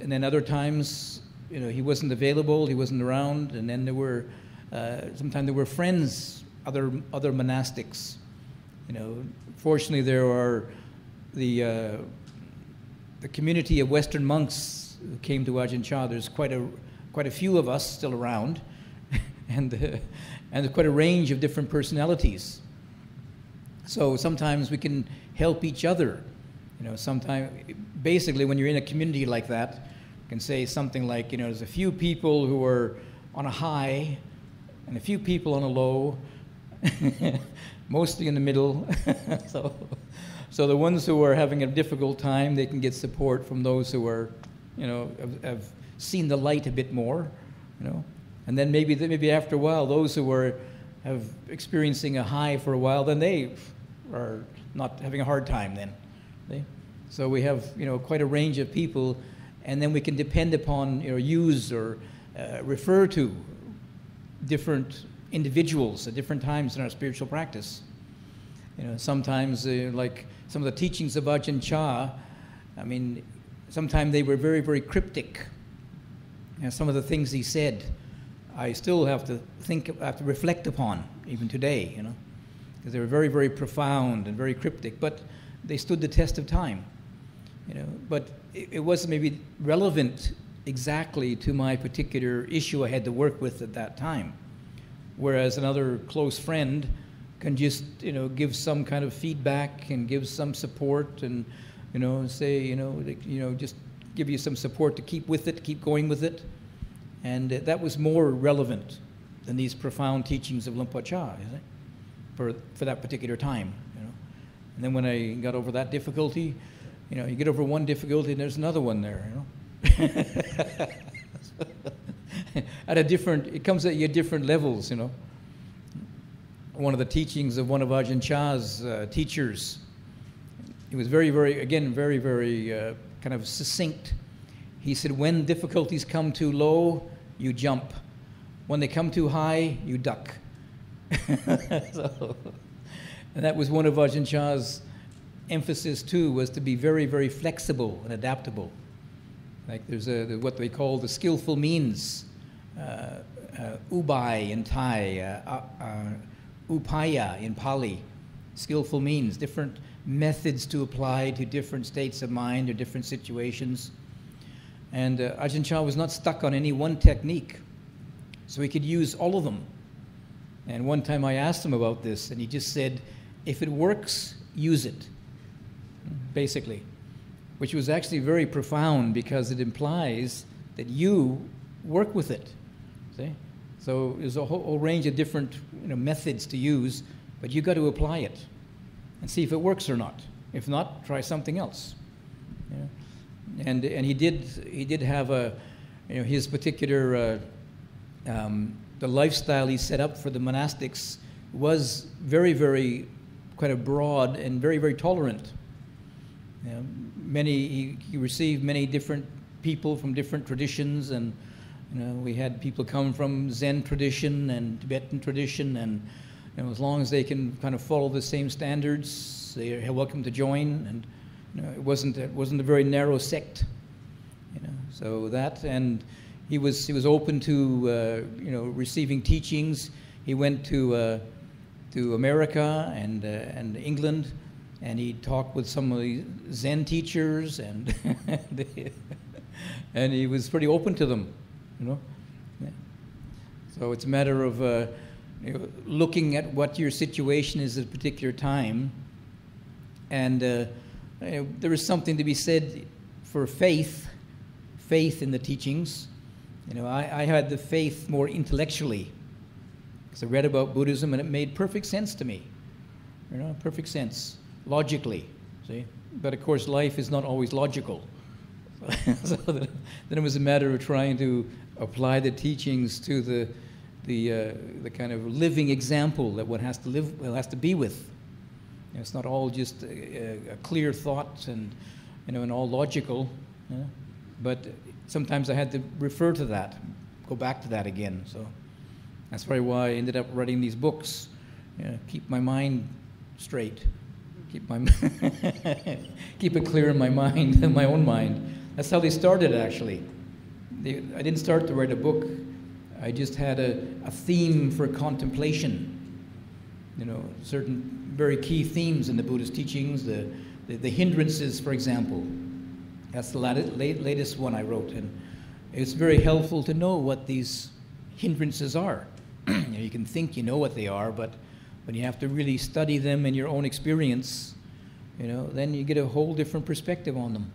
and then other times, you know, he wasn't available, he wasn't around, and then there were sometimes there were friends, other monastics. You know, fortunately there are the community of Western monks who came to Ajahn Chah. There's quite a few of us still around, and quite a range of different personalities. So sometimes we can help each other. You know, sometimes, basically, when you're in a community like that, you can say something like, you know, there's a few people who are on a high and a few people on a low, mostly in the middle. So the ones who are having a difficult time, they can get support from those who are, you know, have seen the light a bit more, you know. And then maybe after a while, those who are experiencing a high for a while, then they are not having a hard time then. See? So we have, you know, quite a range of people, and then we can depend upon, you know, use or refer to different individuals at different times in our spiritual practice. You know, sometimes, like some of the teachings of Ajahn Chah, I mean, sometimes they were very, very cryptic. You know, some of the things he said, I still have to reflect upon, even today, you know, because they were very, very profound and very cryptic, but they stood the test of time, you know. But it wasn't maybe relevant exactly to my particular issue I had to work with at that time, whereas another close friend can just, you know, give some kind of feedback and give some support and, you know, say, you know, just give you some support to keep with it, keep going with it. And that was more relevant than these profound teachings of Lumpa Cha, isn't it? For that particular time, you know. And then when I got over that difficulty, you know, you get over one difficulty and there's another one there, you know. It comes at you at different levels, you know. One of the teachings of one of Ajahn Chah's teachers, it was very, very, again, very, very kind of succinct. He said, when difficulties come too low, you jump. When they come too high, you duck. And that was one of Ajahn Chah's emphasis too, was to be very, very flexible and adaptable. Like there's what they call the skillful means, Ubai in Thai, Upaya in Pali, skillful means, different methods to apply to different states of mind or different situations. And Ajahn Chah was not stuck on any one technique, so he could use all of them. And one time I asked him about this, and he just said, if it works, use it, basically, which was actually very profound because it implies that you work with it. See? So there's a whole range of different, you know, methods to use, but you've got to apply it and see if it works or not. If not, try something else. You know? And he did have a, you know, his particular, the lifestyle he set up for the monastics was very, very, quite a broad and very, very tolerant. You know, he received many different people from different traditions, and, you know, we had people come from Zen tradition and Tibetan tradition, and, you know, as long as they can kind of follow the same standards, they are welcome to join. And you know, it wasn't a very narrow sect, you know. So that, and he was open to you know, receiving teachings. He went to America and England, and he talked with some of the Zen teachers, and and he was pretty open to them, you know. Yeah. So it's a matter of you know, looking at what your situation is at a particular time, and. There is something to be said for faith in the teachings. You know, I had the faith more intellectually because I read about Buddhism and it made perfect sense to me. You know, perfect sense, logically, see? But of course life is not always logical. So then it was a matter of trying to apply the teachings to the kind of living example that one has to be with. You know, it's not all just clear thoughts and, you know, and all logical. You know? But sometimes I had to refer to that, go back to that again. So that's probably why I ended up writing these books. You know, keep my mind straight. Keep my keep it clear in my mind, in my own mind. That's how they started, actually. I didn't start to write a book. I just had a theme for contemplation. You know, certain very key themes in the Buddhist teachings, the hindrances, for example. That's the latest one I wrote, and it's very helpful to know what these hindrances are. You know, you can think you know what they are, but when you have to really study them in your own experience, you know, then you get a whole different perspective on them.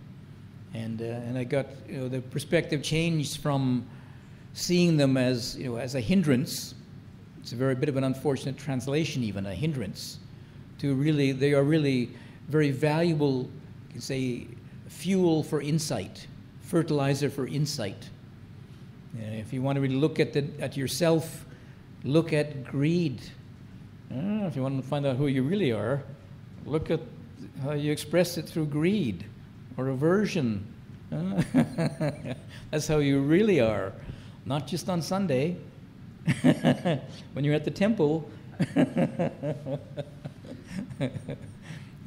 And I got, you know, the perspective changed from seeing them as, you know, as a hindrance. It's a very bit of an unfortunate translation, even a hindrance. To really, they are really very valuable, you can say, fuel for insight, fertilizer for insight. And if you want to really look at yourself, look at greed. If you want to find out who you really are, look at how you express it through greed or aversion. That's how you really are, not just on Sunday when you're at the temple.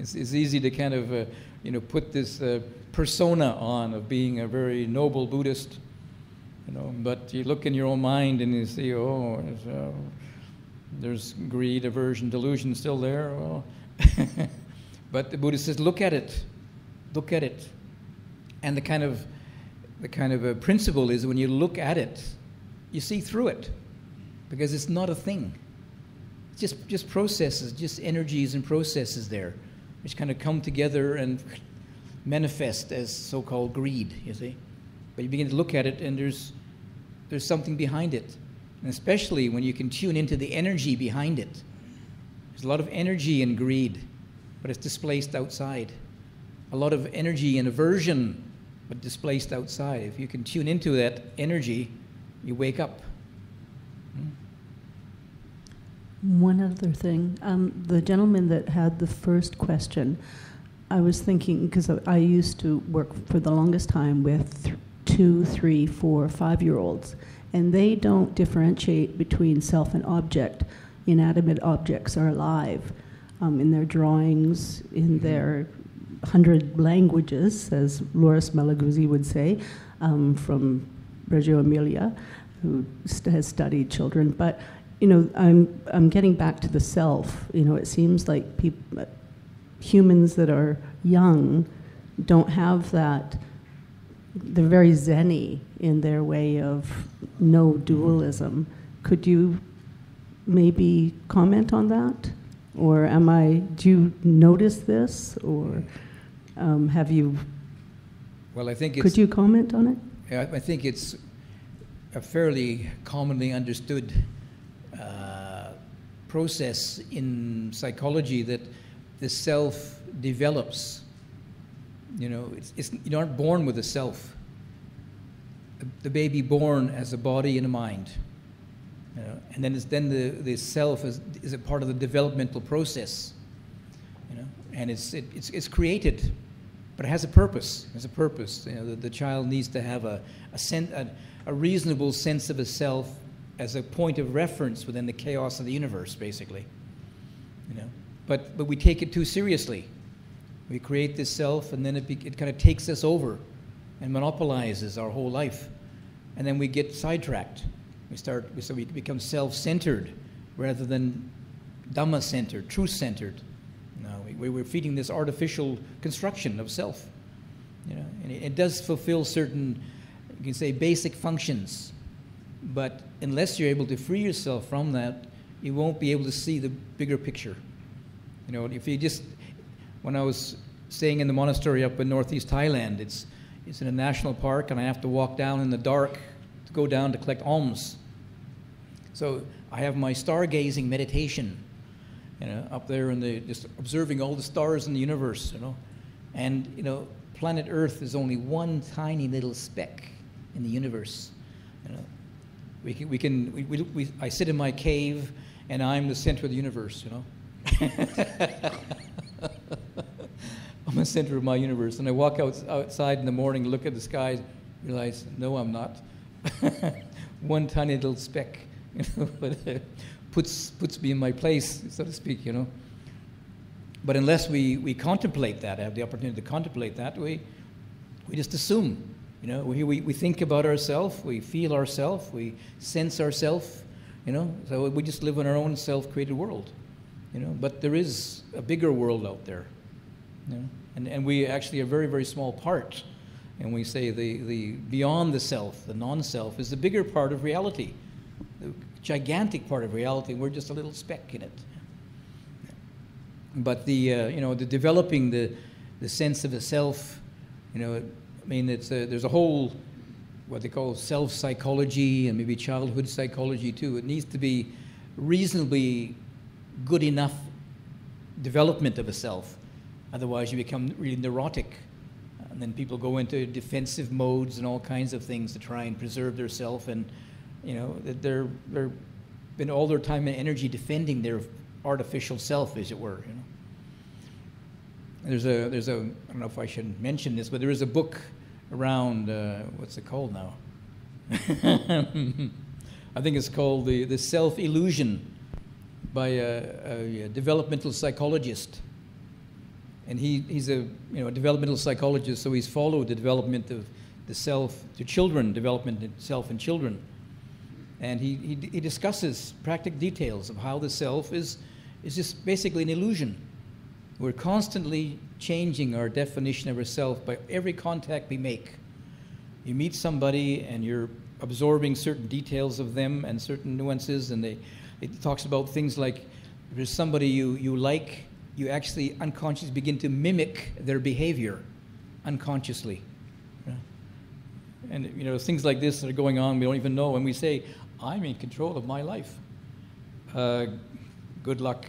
It's easy to kind of, you know, put this persona on of being a very noble Buddhist, you know. But you look in your own mind and you see, oh, there's greed, aversion, delusion still there. Well, but the Buddha says, look at it, and the kind of a principle is when you look at it, you see through it, because it's not a thing. Just processes, just energies and processes there, which kind of come together and manifest as so-called greed, you see. But you begin to look at it, and there's something behind it, and especially when you can tune into the energy behind it. There's a lot of energy in greed, but it's displaced outside. A lot of energy in aversion, but displaced outside. If you can tune into that energy, you wake up. One other thing, the gentleman that had the first question, I was thinking, because I used to work for the longest time with 2, 3, 4, 5-year-olds, and they don't differentiate between self and object. Inanimate objects are alive in their drawings, in their 100 languages, as Loris Malaguzzi would say, from Reggio Emilia, who has studied children. But you know, I'm getting back to the self. You know, it seems like humans that are young don't have that. They're very zen-y in their way of no dualism. Could you maybe comment on that, or am I? Do you notice this, or have you? Well, I think. Could you comment on it? I think it's a fairly commonly understood process in psychology that the self develops. You know, you aren't born with a self. The baby born as a body and a mind, you know, and then the self is a part of the developmental process. You know, and it's created, but it has a purpose. There's a purpose. You know, the child needs to have a reasonable sense of a self, as a point of reference within the chaos of the universe, basically, you know. But we take it too seriously. We create this self, and then it kind of takes us over and monopolizes our whole life, and then we get sidetracked. We become self-centered rather than Dhamma-centered, truth-centered. No, we're feeding this artificial construction of self, you know. And it does fulfill certain, you can say, basic functions. But unless you're able to free yourself from that, you won't be able to see the bigger picture. You know, if you just, when I was staying in the monastery up in northeast Thailand, it's in a national park, and I have to walk down in the dark to go down to collect alms. So I have my stargazing meditation, you know, up there in just observing all the stars in the universe, you know. And, you know, planet Earth is only one tiny little speck in the universe, you know. I sit in my cave, and I'm the center of the universe, you know. I'm the center of my universe. And I walk outside in the morning, look at the sky, realize, no, I'm not. One tiny little speck, you know, but puts me in my place, so to speak, you know. But unless we contemplate that, have the opportunity to contemplate that, we just assume, you know. We think about ourselves, we feel ourselves, we sense ourselves, you know. So we just live in our own self-created world, you know. But there is a bigger world out there, you know. And we actually are a very, very small part. And we say the beyond the self, the non-self, is the bigger part of reality, the gigantic part of reality. We're just a little speck in it. But the you know, the developing the sense of a self, you know, I mean, it's there's a whole what they call self psychology and maybe childhood psychology too. It needs to be reasonably good enough development of a self, otherwise you become really neurotic, and then people go into defensive modes and all kinds of things to try and preserve their self, and you know that they're been all their time and energy defending their artificial self, as it were, you know. There's a I don't know if I should mention this, but there is a book around what's it called now? I think it's called the Self Illusion by a developmental psychologist, and he's a, you know, a developmental psychologist, so he's followed the development of the self to children, development of self in children, and he discusses practical details of how the self is just basically an illusion. We're constantly changing our definition of ourself by every contact we make. You meet somebody and you're absorbing certain details of them and certain nuances, and it talks about things like if there's somebody you like, you actually unconsciously begin to mimic their behavior unconsciously. And you know, things like this that are going on, we don't even know, and we say, I'm in control of my life. Good luck.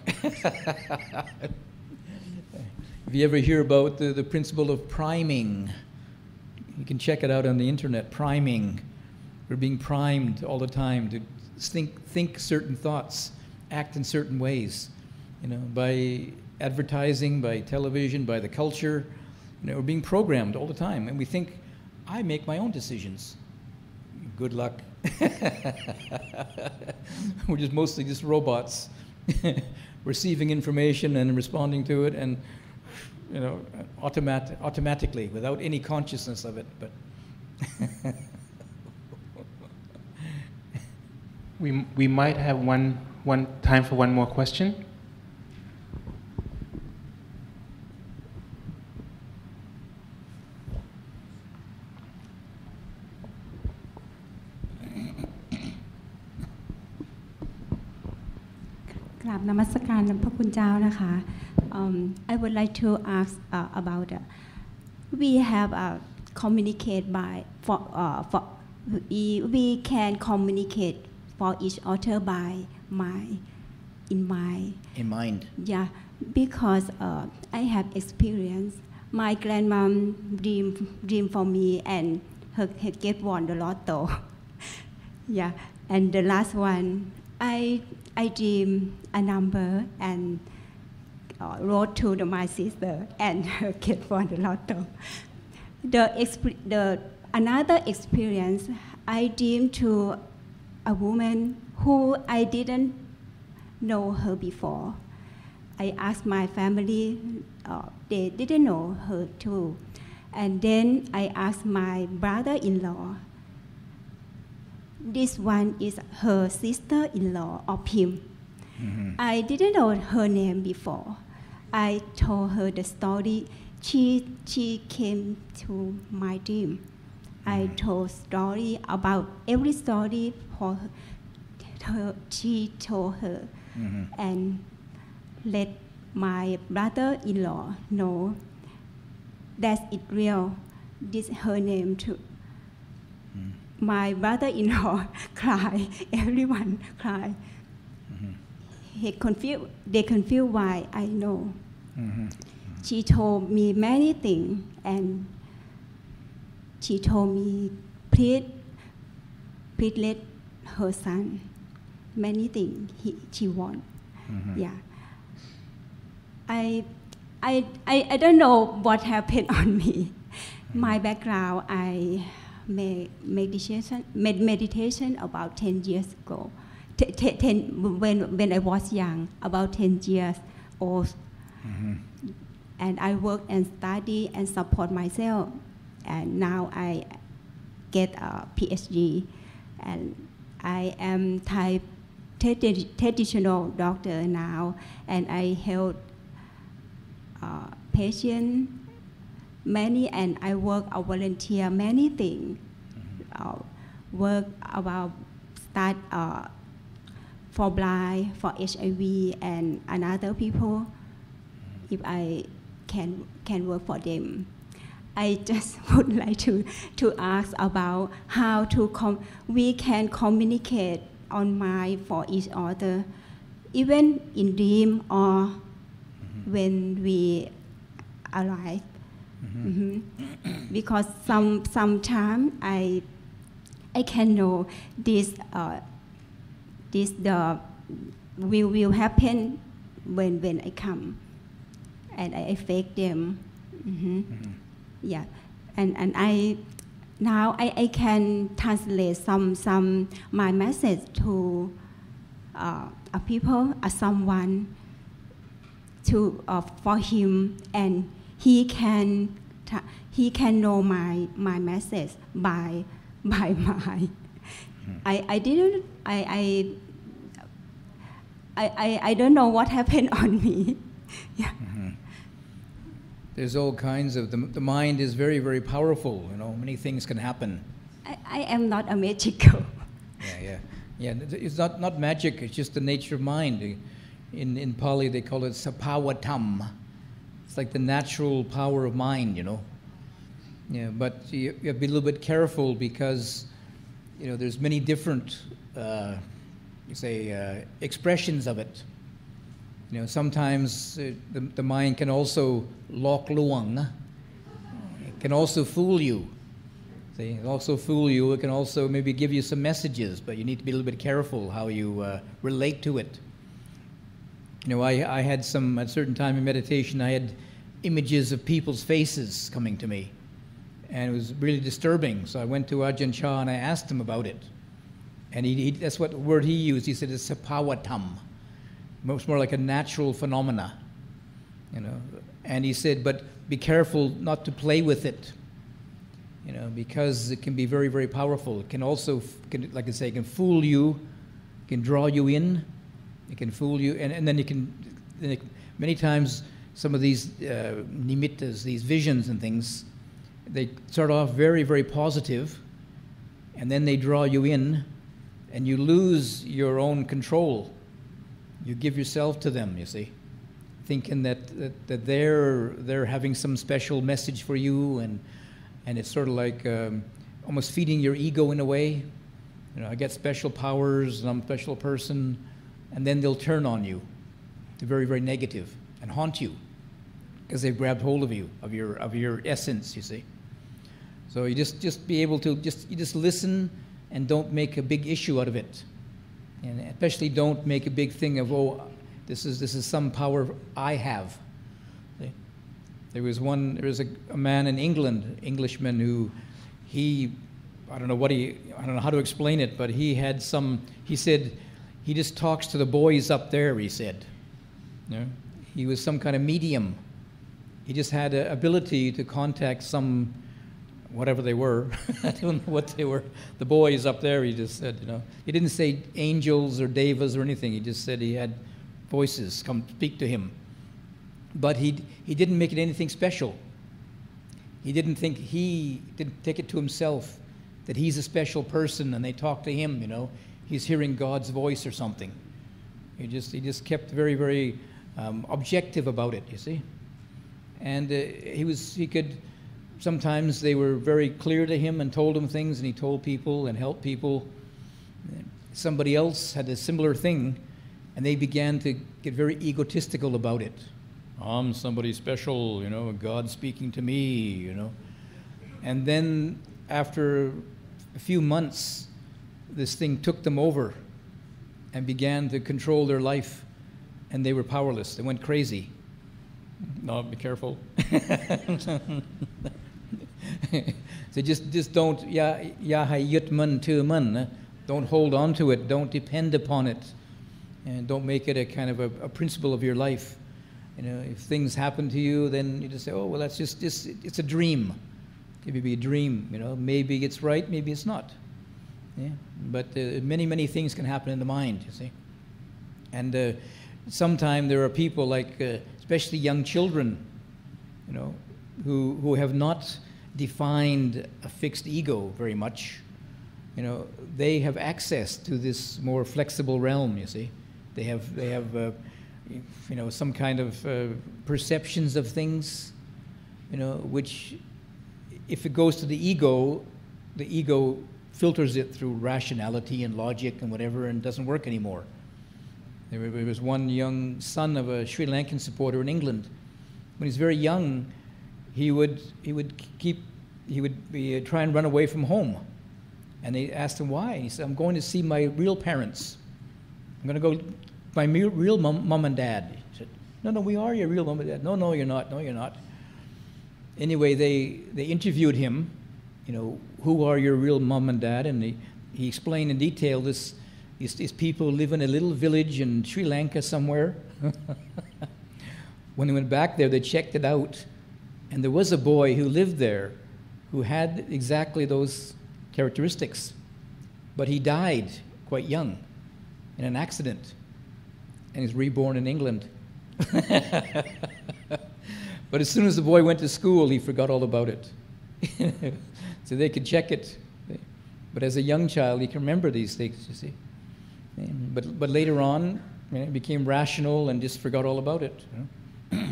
If you ever hear about the principle of priming, you can check it out on the internet, priming. We're being primed all the time to think certain thoughts, act in certain ways, you know, by advertising, by television, by the culture. You know, we're being programmed all the time, and we think, I make my own decisions. Good luck. We're just mostly just robots receiving information and responding to it, and you know, automatically without any consciousness of it. But we might have one time for one more question. I would like to ask about we have communicate by we can communicate for each other by mind. Yeah, because I have experienced my grandmom dream for me, and her gift won the lotto. Yeah, and the last one I dream a number and wrote to my sister, and her kid won the lotto. Another experience, I dreamed to a woman who I didn't know her before. I asked my family, they didn't know her too. And then I asked my brother-in-law, this one is her sister-in-law of him. Mm-hmm. I didn't know her name before. I told her the story. She came to my dream. I told story about every story for her. She told her, mm-hmm. and let my brother-in-law know that it's real. This is her name too. Mm. My brother-in-law cried. Everyone cried. Mm-hmm. They confused why I know. Mm-hmm. She told me many things, and she told me, please let her son, many things she wants. Mm-hmm. Yeah. I I don't know what happened on me. My background, I made meditation about 10 years ago. When I was young, about 10 years old. Mm-hmm. And I work and study and support myself. And now I get a PhD. And I am Thai traditional doctor now. And I help patients many, and I work, I volunteer many things. Work about start for blind, for HIV, and another people, if I can work for them. I just would like to ask about how to we can communicate online for each other, even in dream or when we arrive. Mm-hmm. Mm-hmm. Because sometimes I can know this. This will happen when I come, and I affect them. Mm-hmm. Mm-hmm. Yeah, and I now I can translate some my message to a people, a someone, to for him, and he can know my message by my. I don't know what happened on me. Yeah. Mm-hmm. There's all kinds of, the mind is very, very powerful, you know, many things can happen. I am not a magical. Yeah. It's not magic, it's just the nature of mind. In Pali they call it sapawatam. It's like the natural power of mind, you know. Yeah, but you have to be a little bit careful because, you know, there's many different, expressions of it. You know, sometimes the mind can also lok luang. It can also fool you. See, it can also fool you. It can also maybe give you some messages, but you need to be a little bit careful how you relate to it. You know, I had some, at a certain time in meditation, I had images of people's faces coming to me. And it was really disturbing. So I went to Ajahn Chah and I asked him about it. And he that's what word he used. He said it's sapawatam. It's more like a natural phenomena, you know. And he said, but be careful not to play with it, you know, because it can be very, very powerful. It can also, it can fool you, it can draw you in, it can fool you, and then many times some of these nimittas, these visions and things, they start off very, very positive, and then they draw you in, and you lose your own control. You give yourself to them, you see, thinking that they're having some special message for you, and it's sort of like almost feeding your ego in a way. You know, I get special powers, and I'm a special person, and then they'll turn on you. They're very, very negative and haunt you because they've grabbed hold of you, of your essence, you see. So you just be able to just listen and don't make a big issue out of it. And especially don't make a big thing of, oh, this is some power I have. See? There was a man in England, Englishman, who I don't know how to explain it, but he said he just talks to the boys up there, he said. Yeah. He was some kind of medium. He just had an ability to contact some whatever they were. I don't know what they were. The boys up there, he just said, you know. He didn't say angels or devas or anything. He just said he had voices come speak to him. But he didn't make it anything special. He didn't take it to himself that he's a special person and they talk to him, you know. He's hearing God's voice or something. He just kept very, very objective about it, you see. And sometimes they were very clear to him and told him things, and he told people and helped people. Somebody else had a similar thing, and they began to get very egotistical about it. I'm somebody special, you know, God speaking to me, you know. And then after a few months, this thing took them over and began to control their life, and they were powerless. They went crazy. No, be careful. So just don't, don't hold on to it, don't depend upon it, and don't make it a kind of a principle of your life. You know, if things happen to you, then you just say, oh, well, that's just it's a dream. It could be a dream, you know, maybe it's right, maybe it's not. Yeah? But many, many things can happen in the mind, you see. And sometimes there are people like, especially young children, you know, who have not defined a fixed ego very much. You know, they have access to this more flexible realm, you see. They have you know, some kind of perceptions of things, you know, which if it goes to the ego filters it through rationality and logic and whatever, and doesn't work anymore. There was one young son of a Sri Lankan supporter in England. When he's very young, he would try and run away from home. And they asked him why. He said, I'm going to see my real parents. I'm going to go, my real mom and dad. He said, no, no, we are your real mom and dad. No, no, you're not. No, you're not. Anyway, they interviewed him, you know, who are your real mom and dad? And he explained in detail this, these people live in a little village in Sri Lanka somewhere. When they went back there, they checked it out. And there was a boy who lived there who had exactly those characteristics, but he died quite young in an accident, and is reborn in England. But as soon as the boy went to school, he forgot all about it. So they could check it. But as a young child, he can remember these things, you see. But later on, you know, it became rational and just forgot all about it. You know?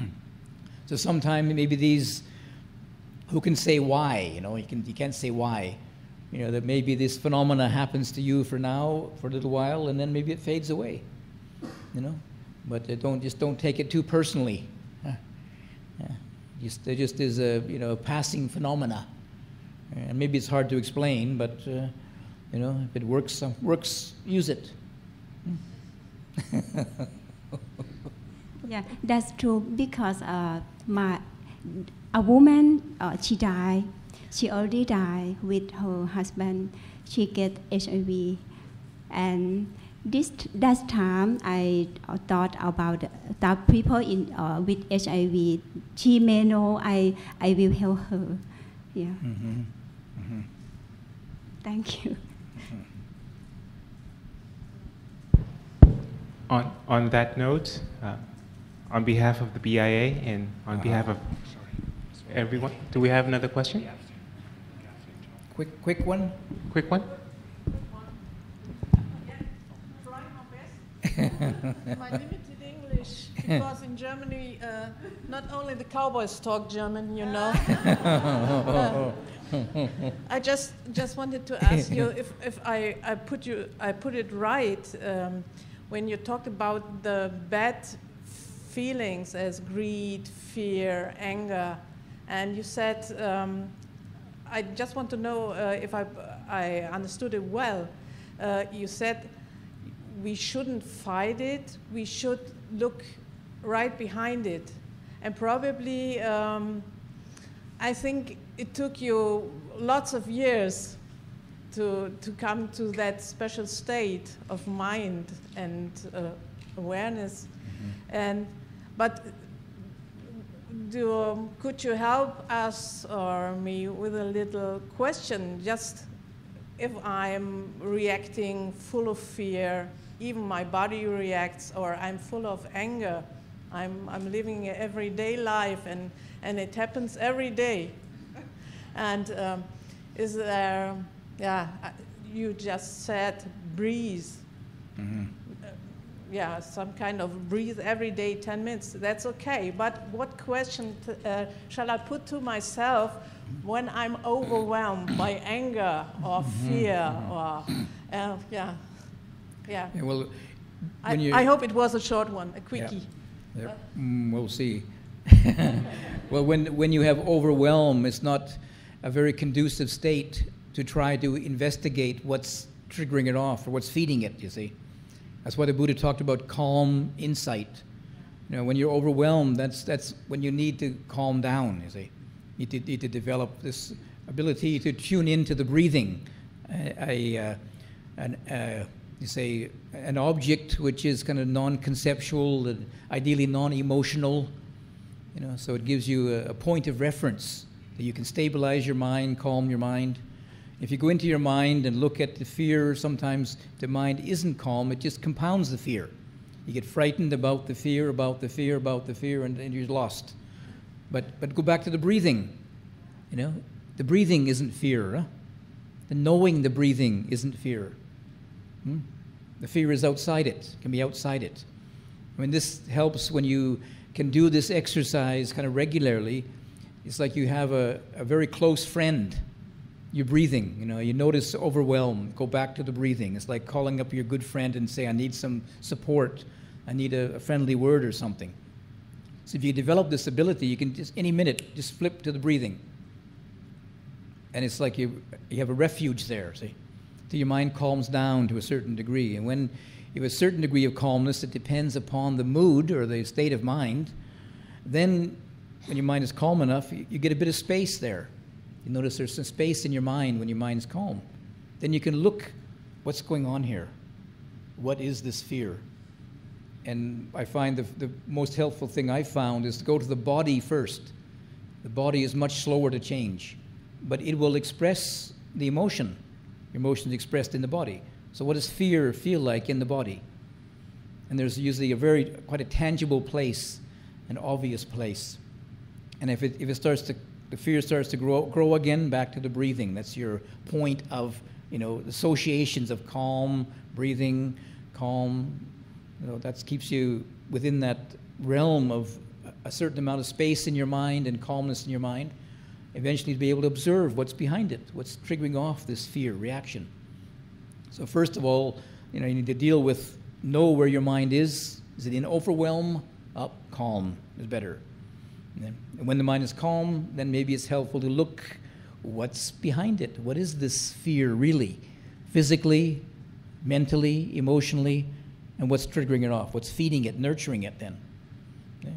So sometimes maybe these, who can say why? You know, you can't say why. You know, that maybe this phenomena happens to you for now, for a little while, and then maybe it fades away. You know, but just don't take it too personally. Huh? Yeah. There just is a, you know, passing phenomena. And maybe it's hard to explain, but you know, if it works, use it. Yeah, that's true. Because a woman, she already died with her husband. She get HIV, and that time I thought about that people in with HIV. She may know I will help her. Yeah. Mm-hmm. Mm-hmm. Thank you. On that note, on behalf of the BIA and on behalf of everyone, do we have another question? Quick one. Quick one. Trying my best. My limited English, because in Germany, not only the cowboys talk German, you know. I just wanted to ask you if I put it right when you talked about the bad feelings as greed, fear, anger, and you said I just want to know if I understood it well. You said we shouldn't fight it. We should look right behind it, and probably I think it took you lots of years to come to that special state of mind and awareness. Mm-hmm. Could you help us or me with a little question? Just if I'm reacting full of fear, even my body reacts, or I'm full of anger, I'm living an everyday life, and it happens every day. And is there, yeah, you just said breathe. Mm-hmm. Yeah, some kind of breathe every day, 10 minutes, that's okay. But what question shall I put to myself when I'm overwhelmed by anger or fear or, yeah. Yeah. Yeah, well, I hope it was a short one, a quickie. Yeah. We'll see. Well, when you have overwhelm, it's not a very conducive state to try to investigate what's triggering it off or what's feeding it, you see. That's why the Buddha talked about calm insight. You know, when you're overwhelmed, that's when you need to calm down, you see. You need to develop this ability to tune into the breathing. You say an object which is kind of non-conceptual and ideally non-emotional, you know, so it gives you a point of reference that you can stabilize your mind, calm your mind. If you go into your mind and look at the fear, sometimes the mind isn't calm, it just compounds the fear. You get frightened about the fear, about the fear, about the fear, and you're lost. But go back to the breathing, you know. The breathing isn't fear, huh? The knowing the breathing isn't fear. The fear is outside it, can be outside it. I mean, this helps when you can do this exercise kind of regularly. It's like you have a very close friend. You're breathing, you know, you notice overwhelm, go back to the breathing. It's like calling up your good friend and say, I need some support, I need a friendly word or something. So if you develop this ability, you can just any minute just flip to the breathing. And it's like you have a refuge there, see? So your mind calms down to a certain degree. And when you have a certain degree of calmness, it depends upon the mood or the state of mind. Then when your mind is calm enough, you get a bit of space there. You notice there's some space in your mind when your mind's calm. Then you can look, what's going on here? What is this fear? And I find the most helpful thing I found is to go to the body first. The body is much slower to change, but it will express the emotion. Your emotions expressed in the body. So what does fear feel like in the body? And there's usually quite a tangible place, an obvious place. And if it starts to, the fear starts to grow again, back to the breathing. That's your point of, you know, associations of calm, breathing, calm. You know, that keeps you within that realm of a certain amount of space in your mind and calmness in your mind. Eventually to be able to observe what's behind it, what's triggering off this fear reaction. So first of all, you know, you need to deal with, know where your mind is. Is it in overwhelm? Up, calm is better. And when the mind is calm, then maybe it's helpful to look what's behind it. What is this fear really? Physically, mentally, emotionally, and what's triggering it off? What's feeding it, nurturing it then? Okay.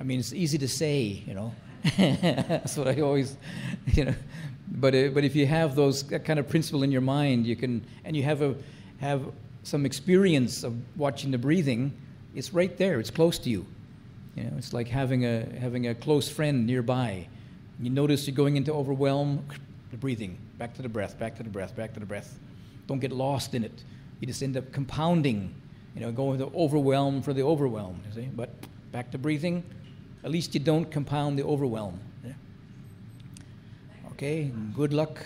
I mean, it's easy to say, you know, that's what I always, you know, but if you have that kind of principle in your mind, you can, and you have some experience of watching the breathing, it's right there, it's close to you. You know, it's like having a close friend nearby. You notice you're going into overwhelm, the breathing, back to the breath, back to the breath, back to the breath. Don't get lost in it. You just end up compounding, you know, going to overwhelm for the overwhelm, you see, but back to breathing. At least you don't compound the overwhelm. Yeah. Okay, good luck.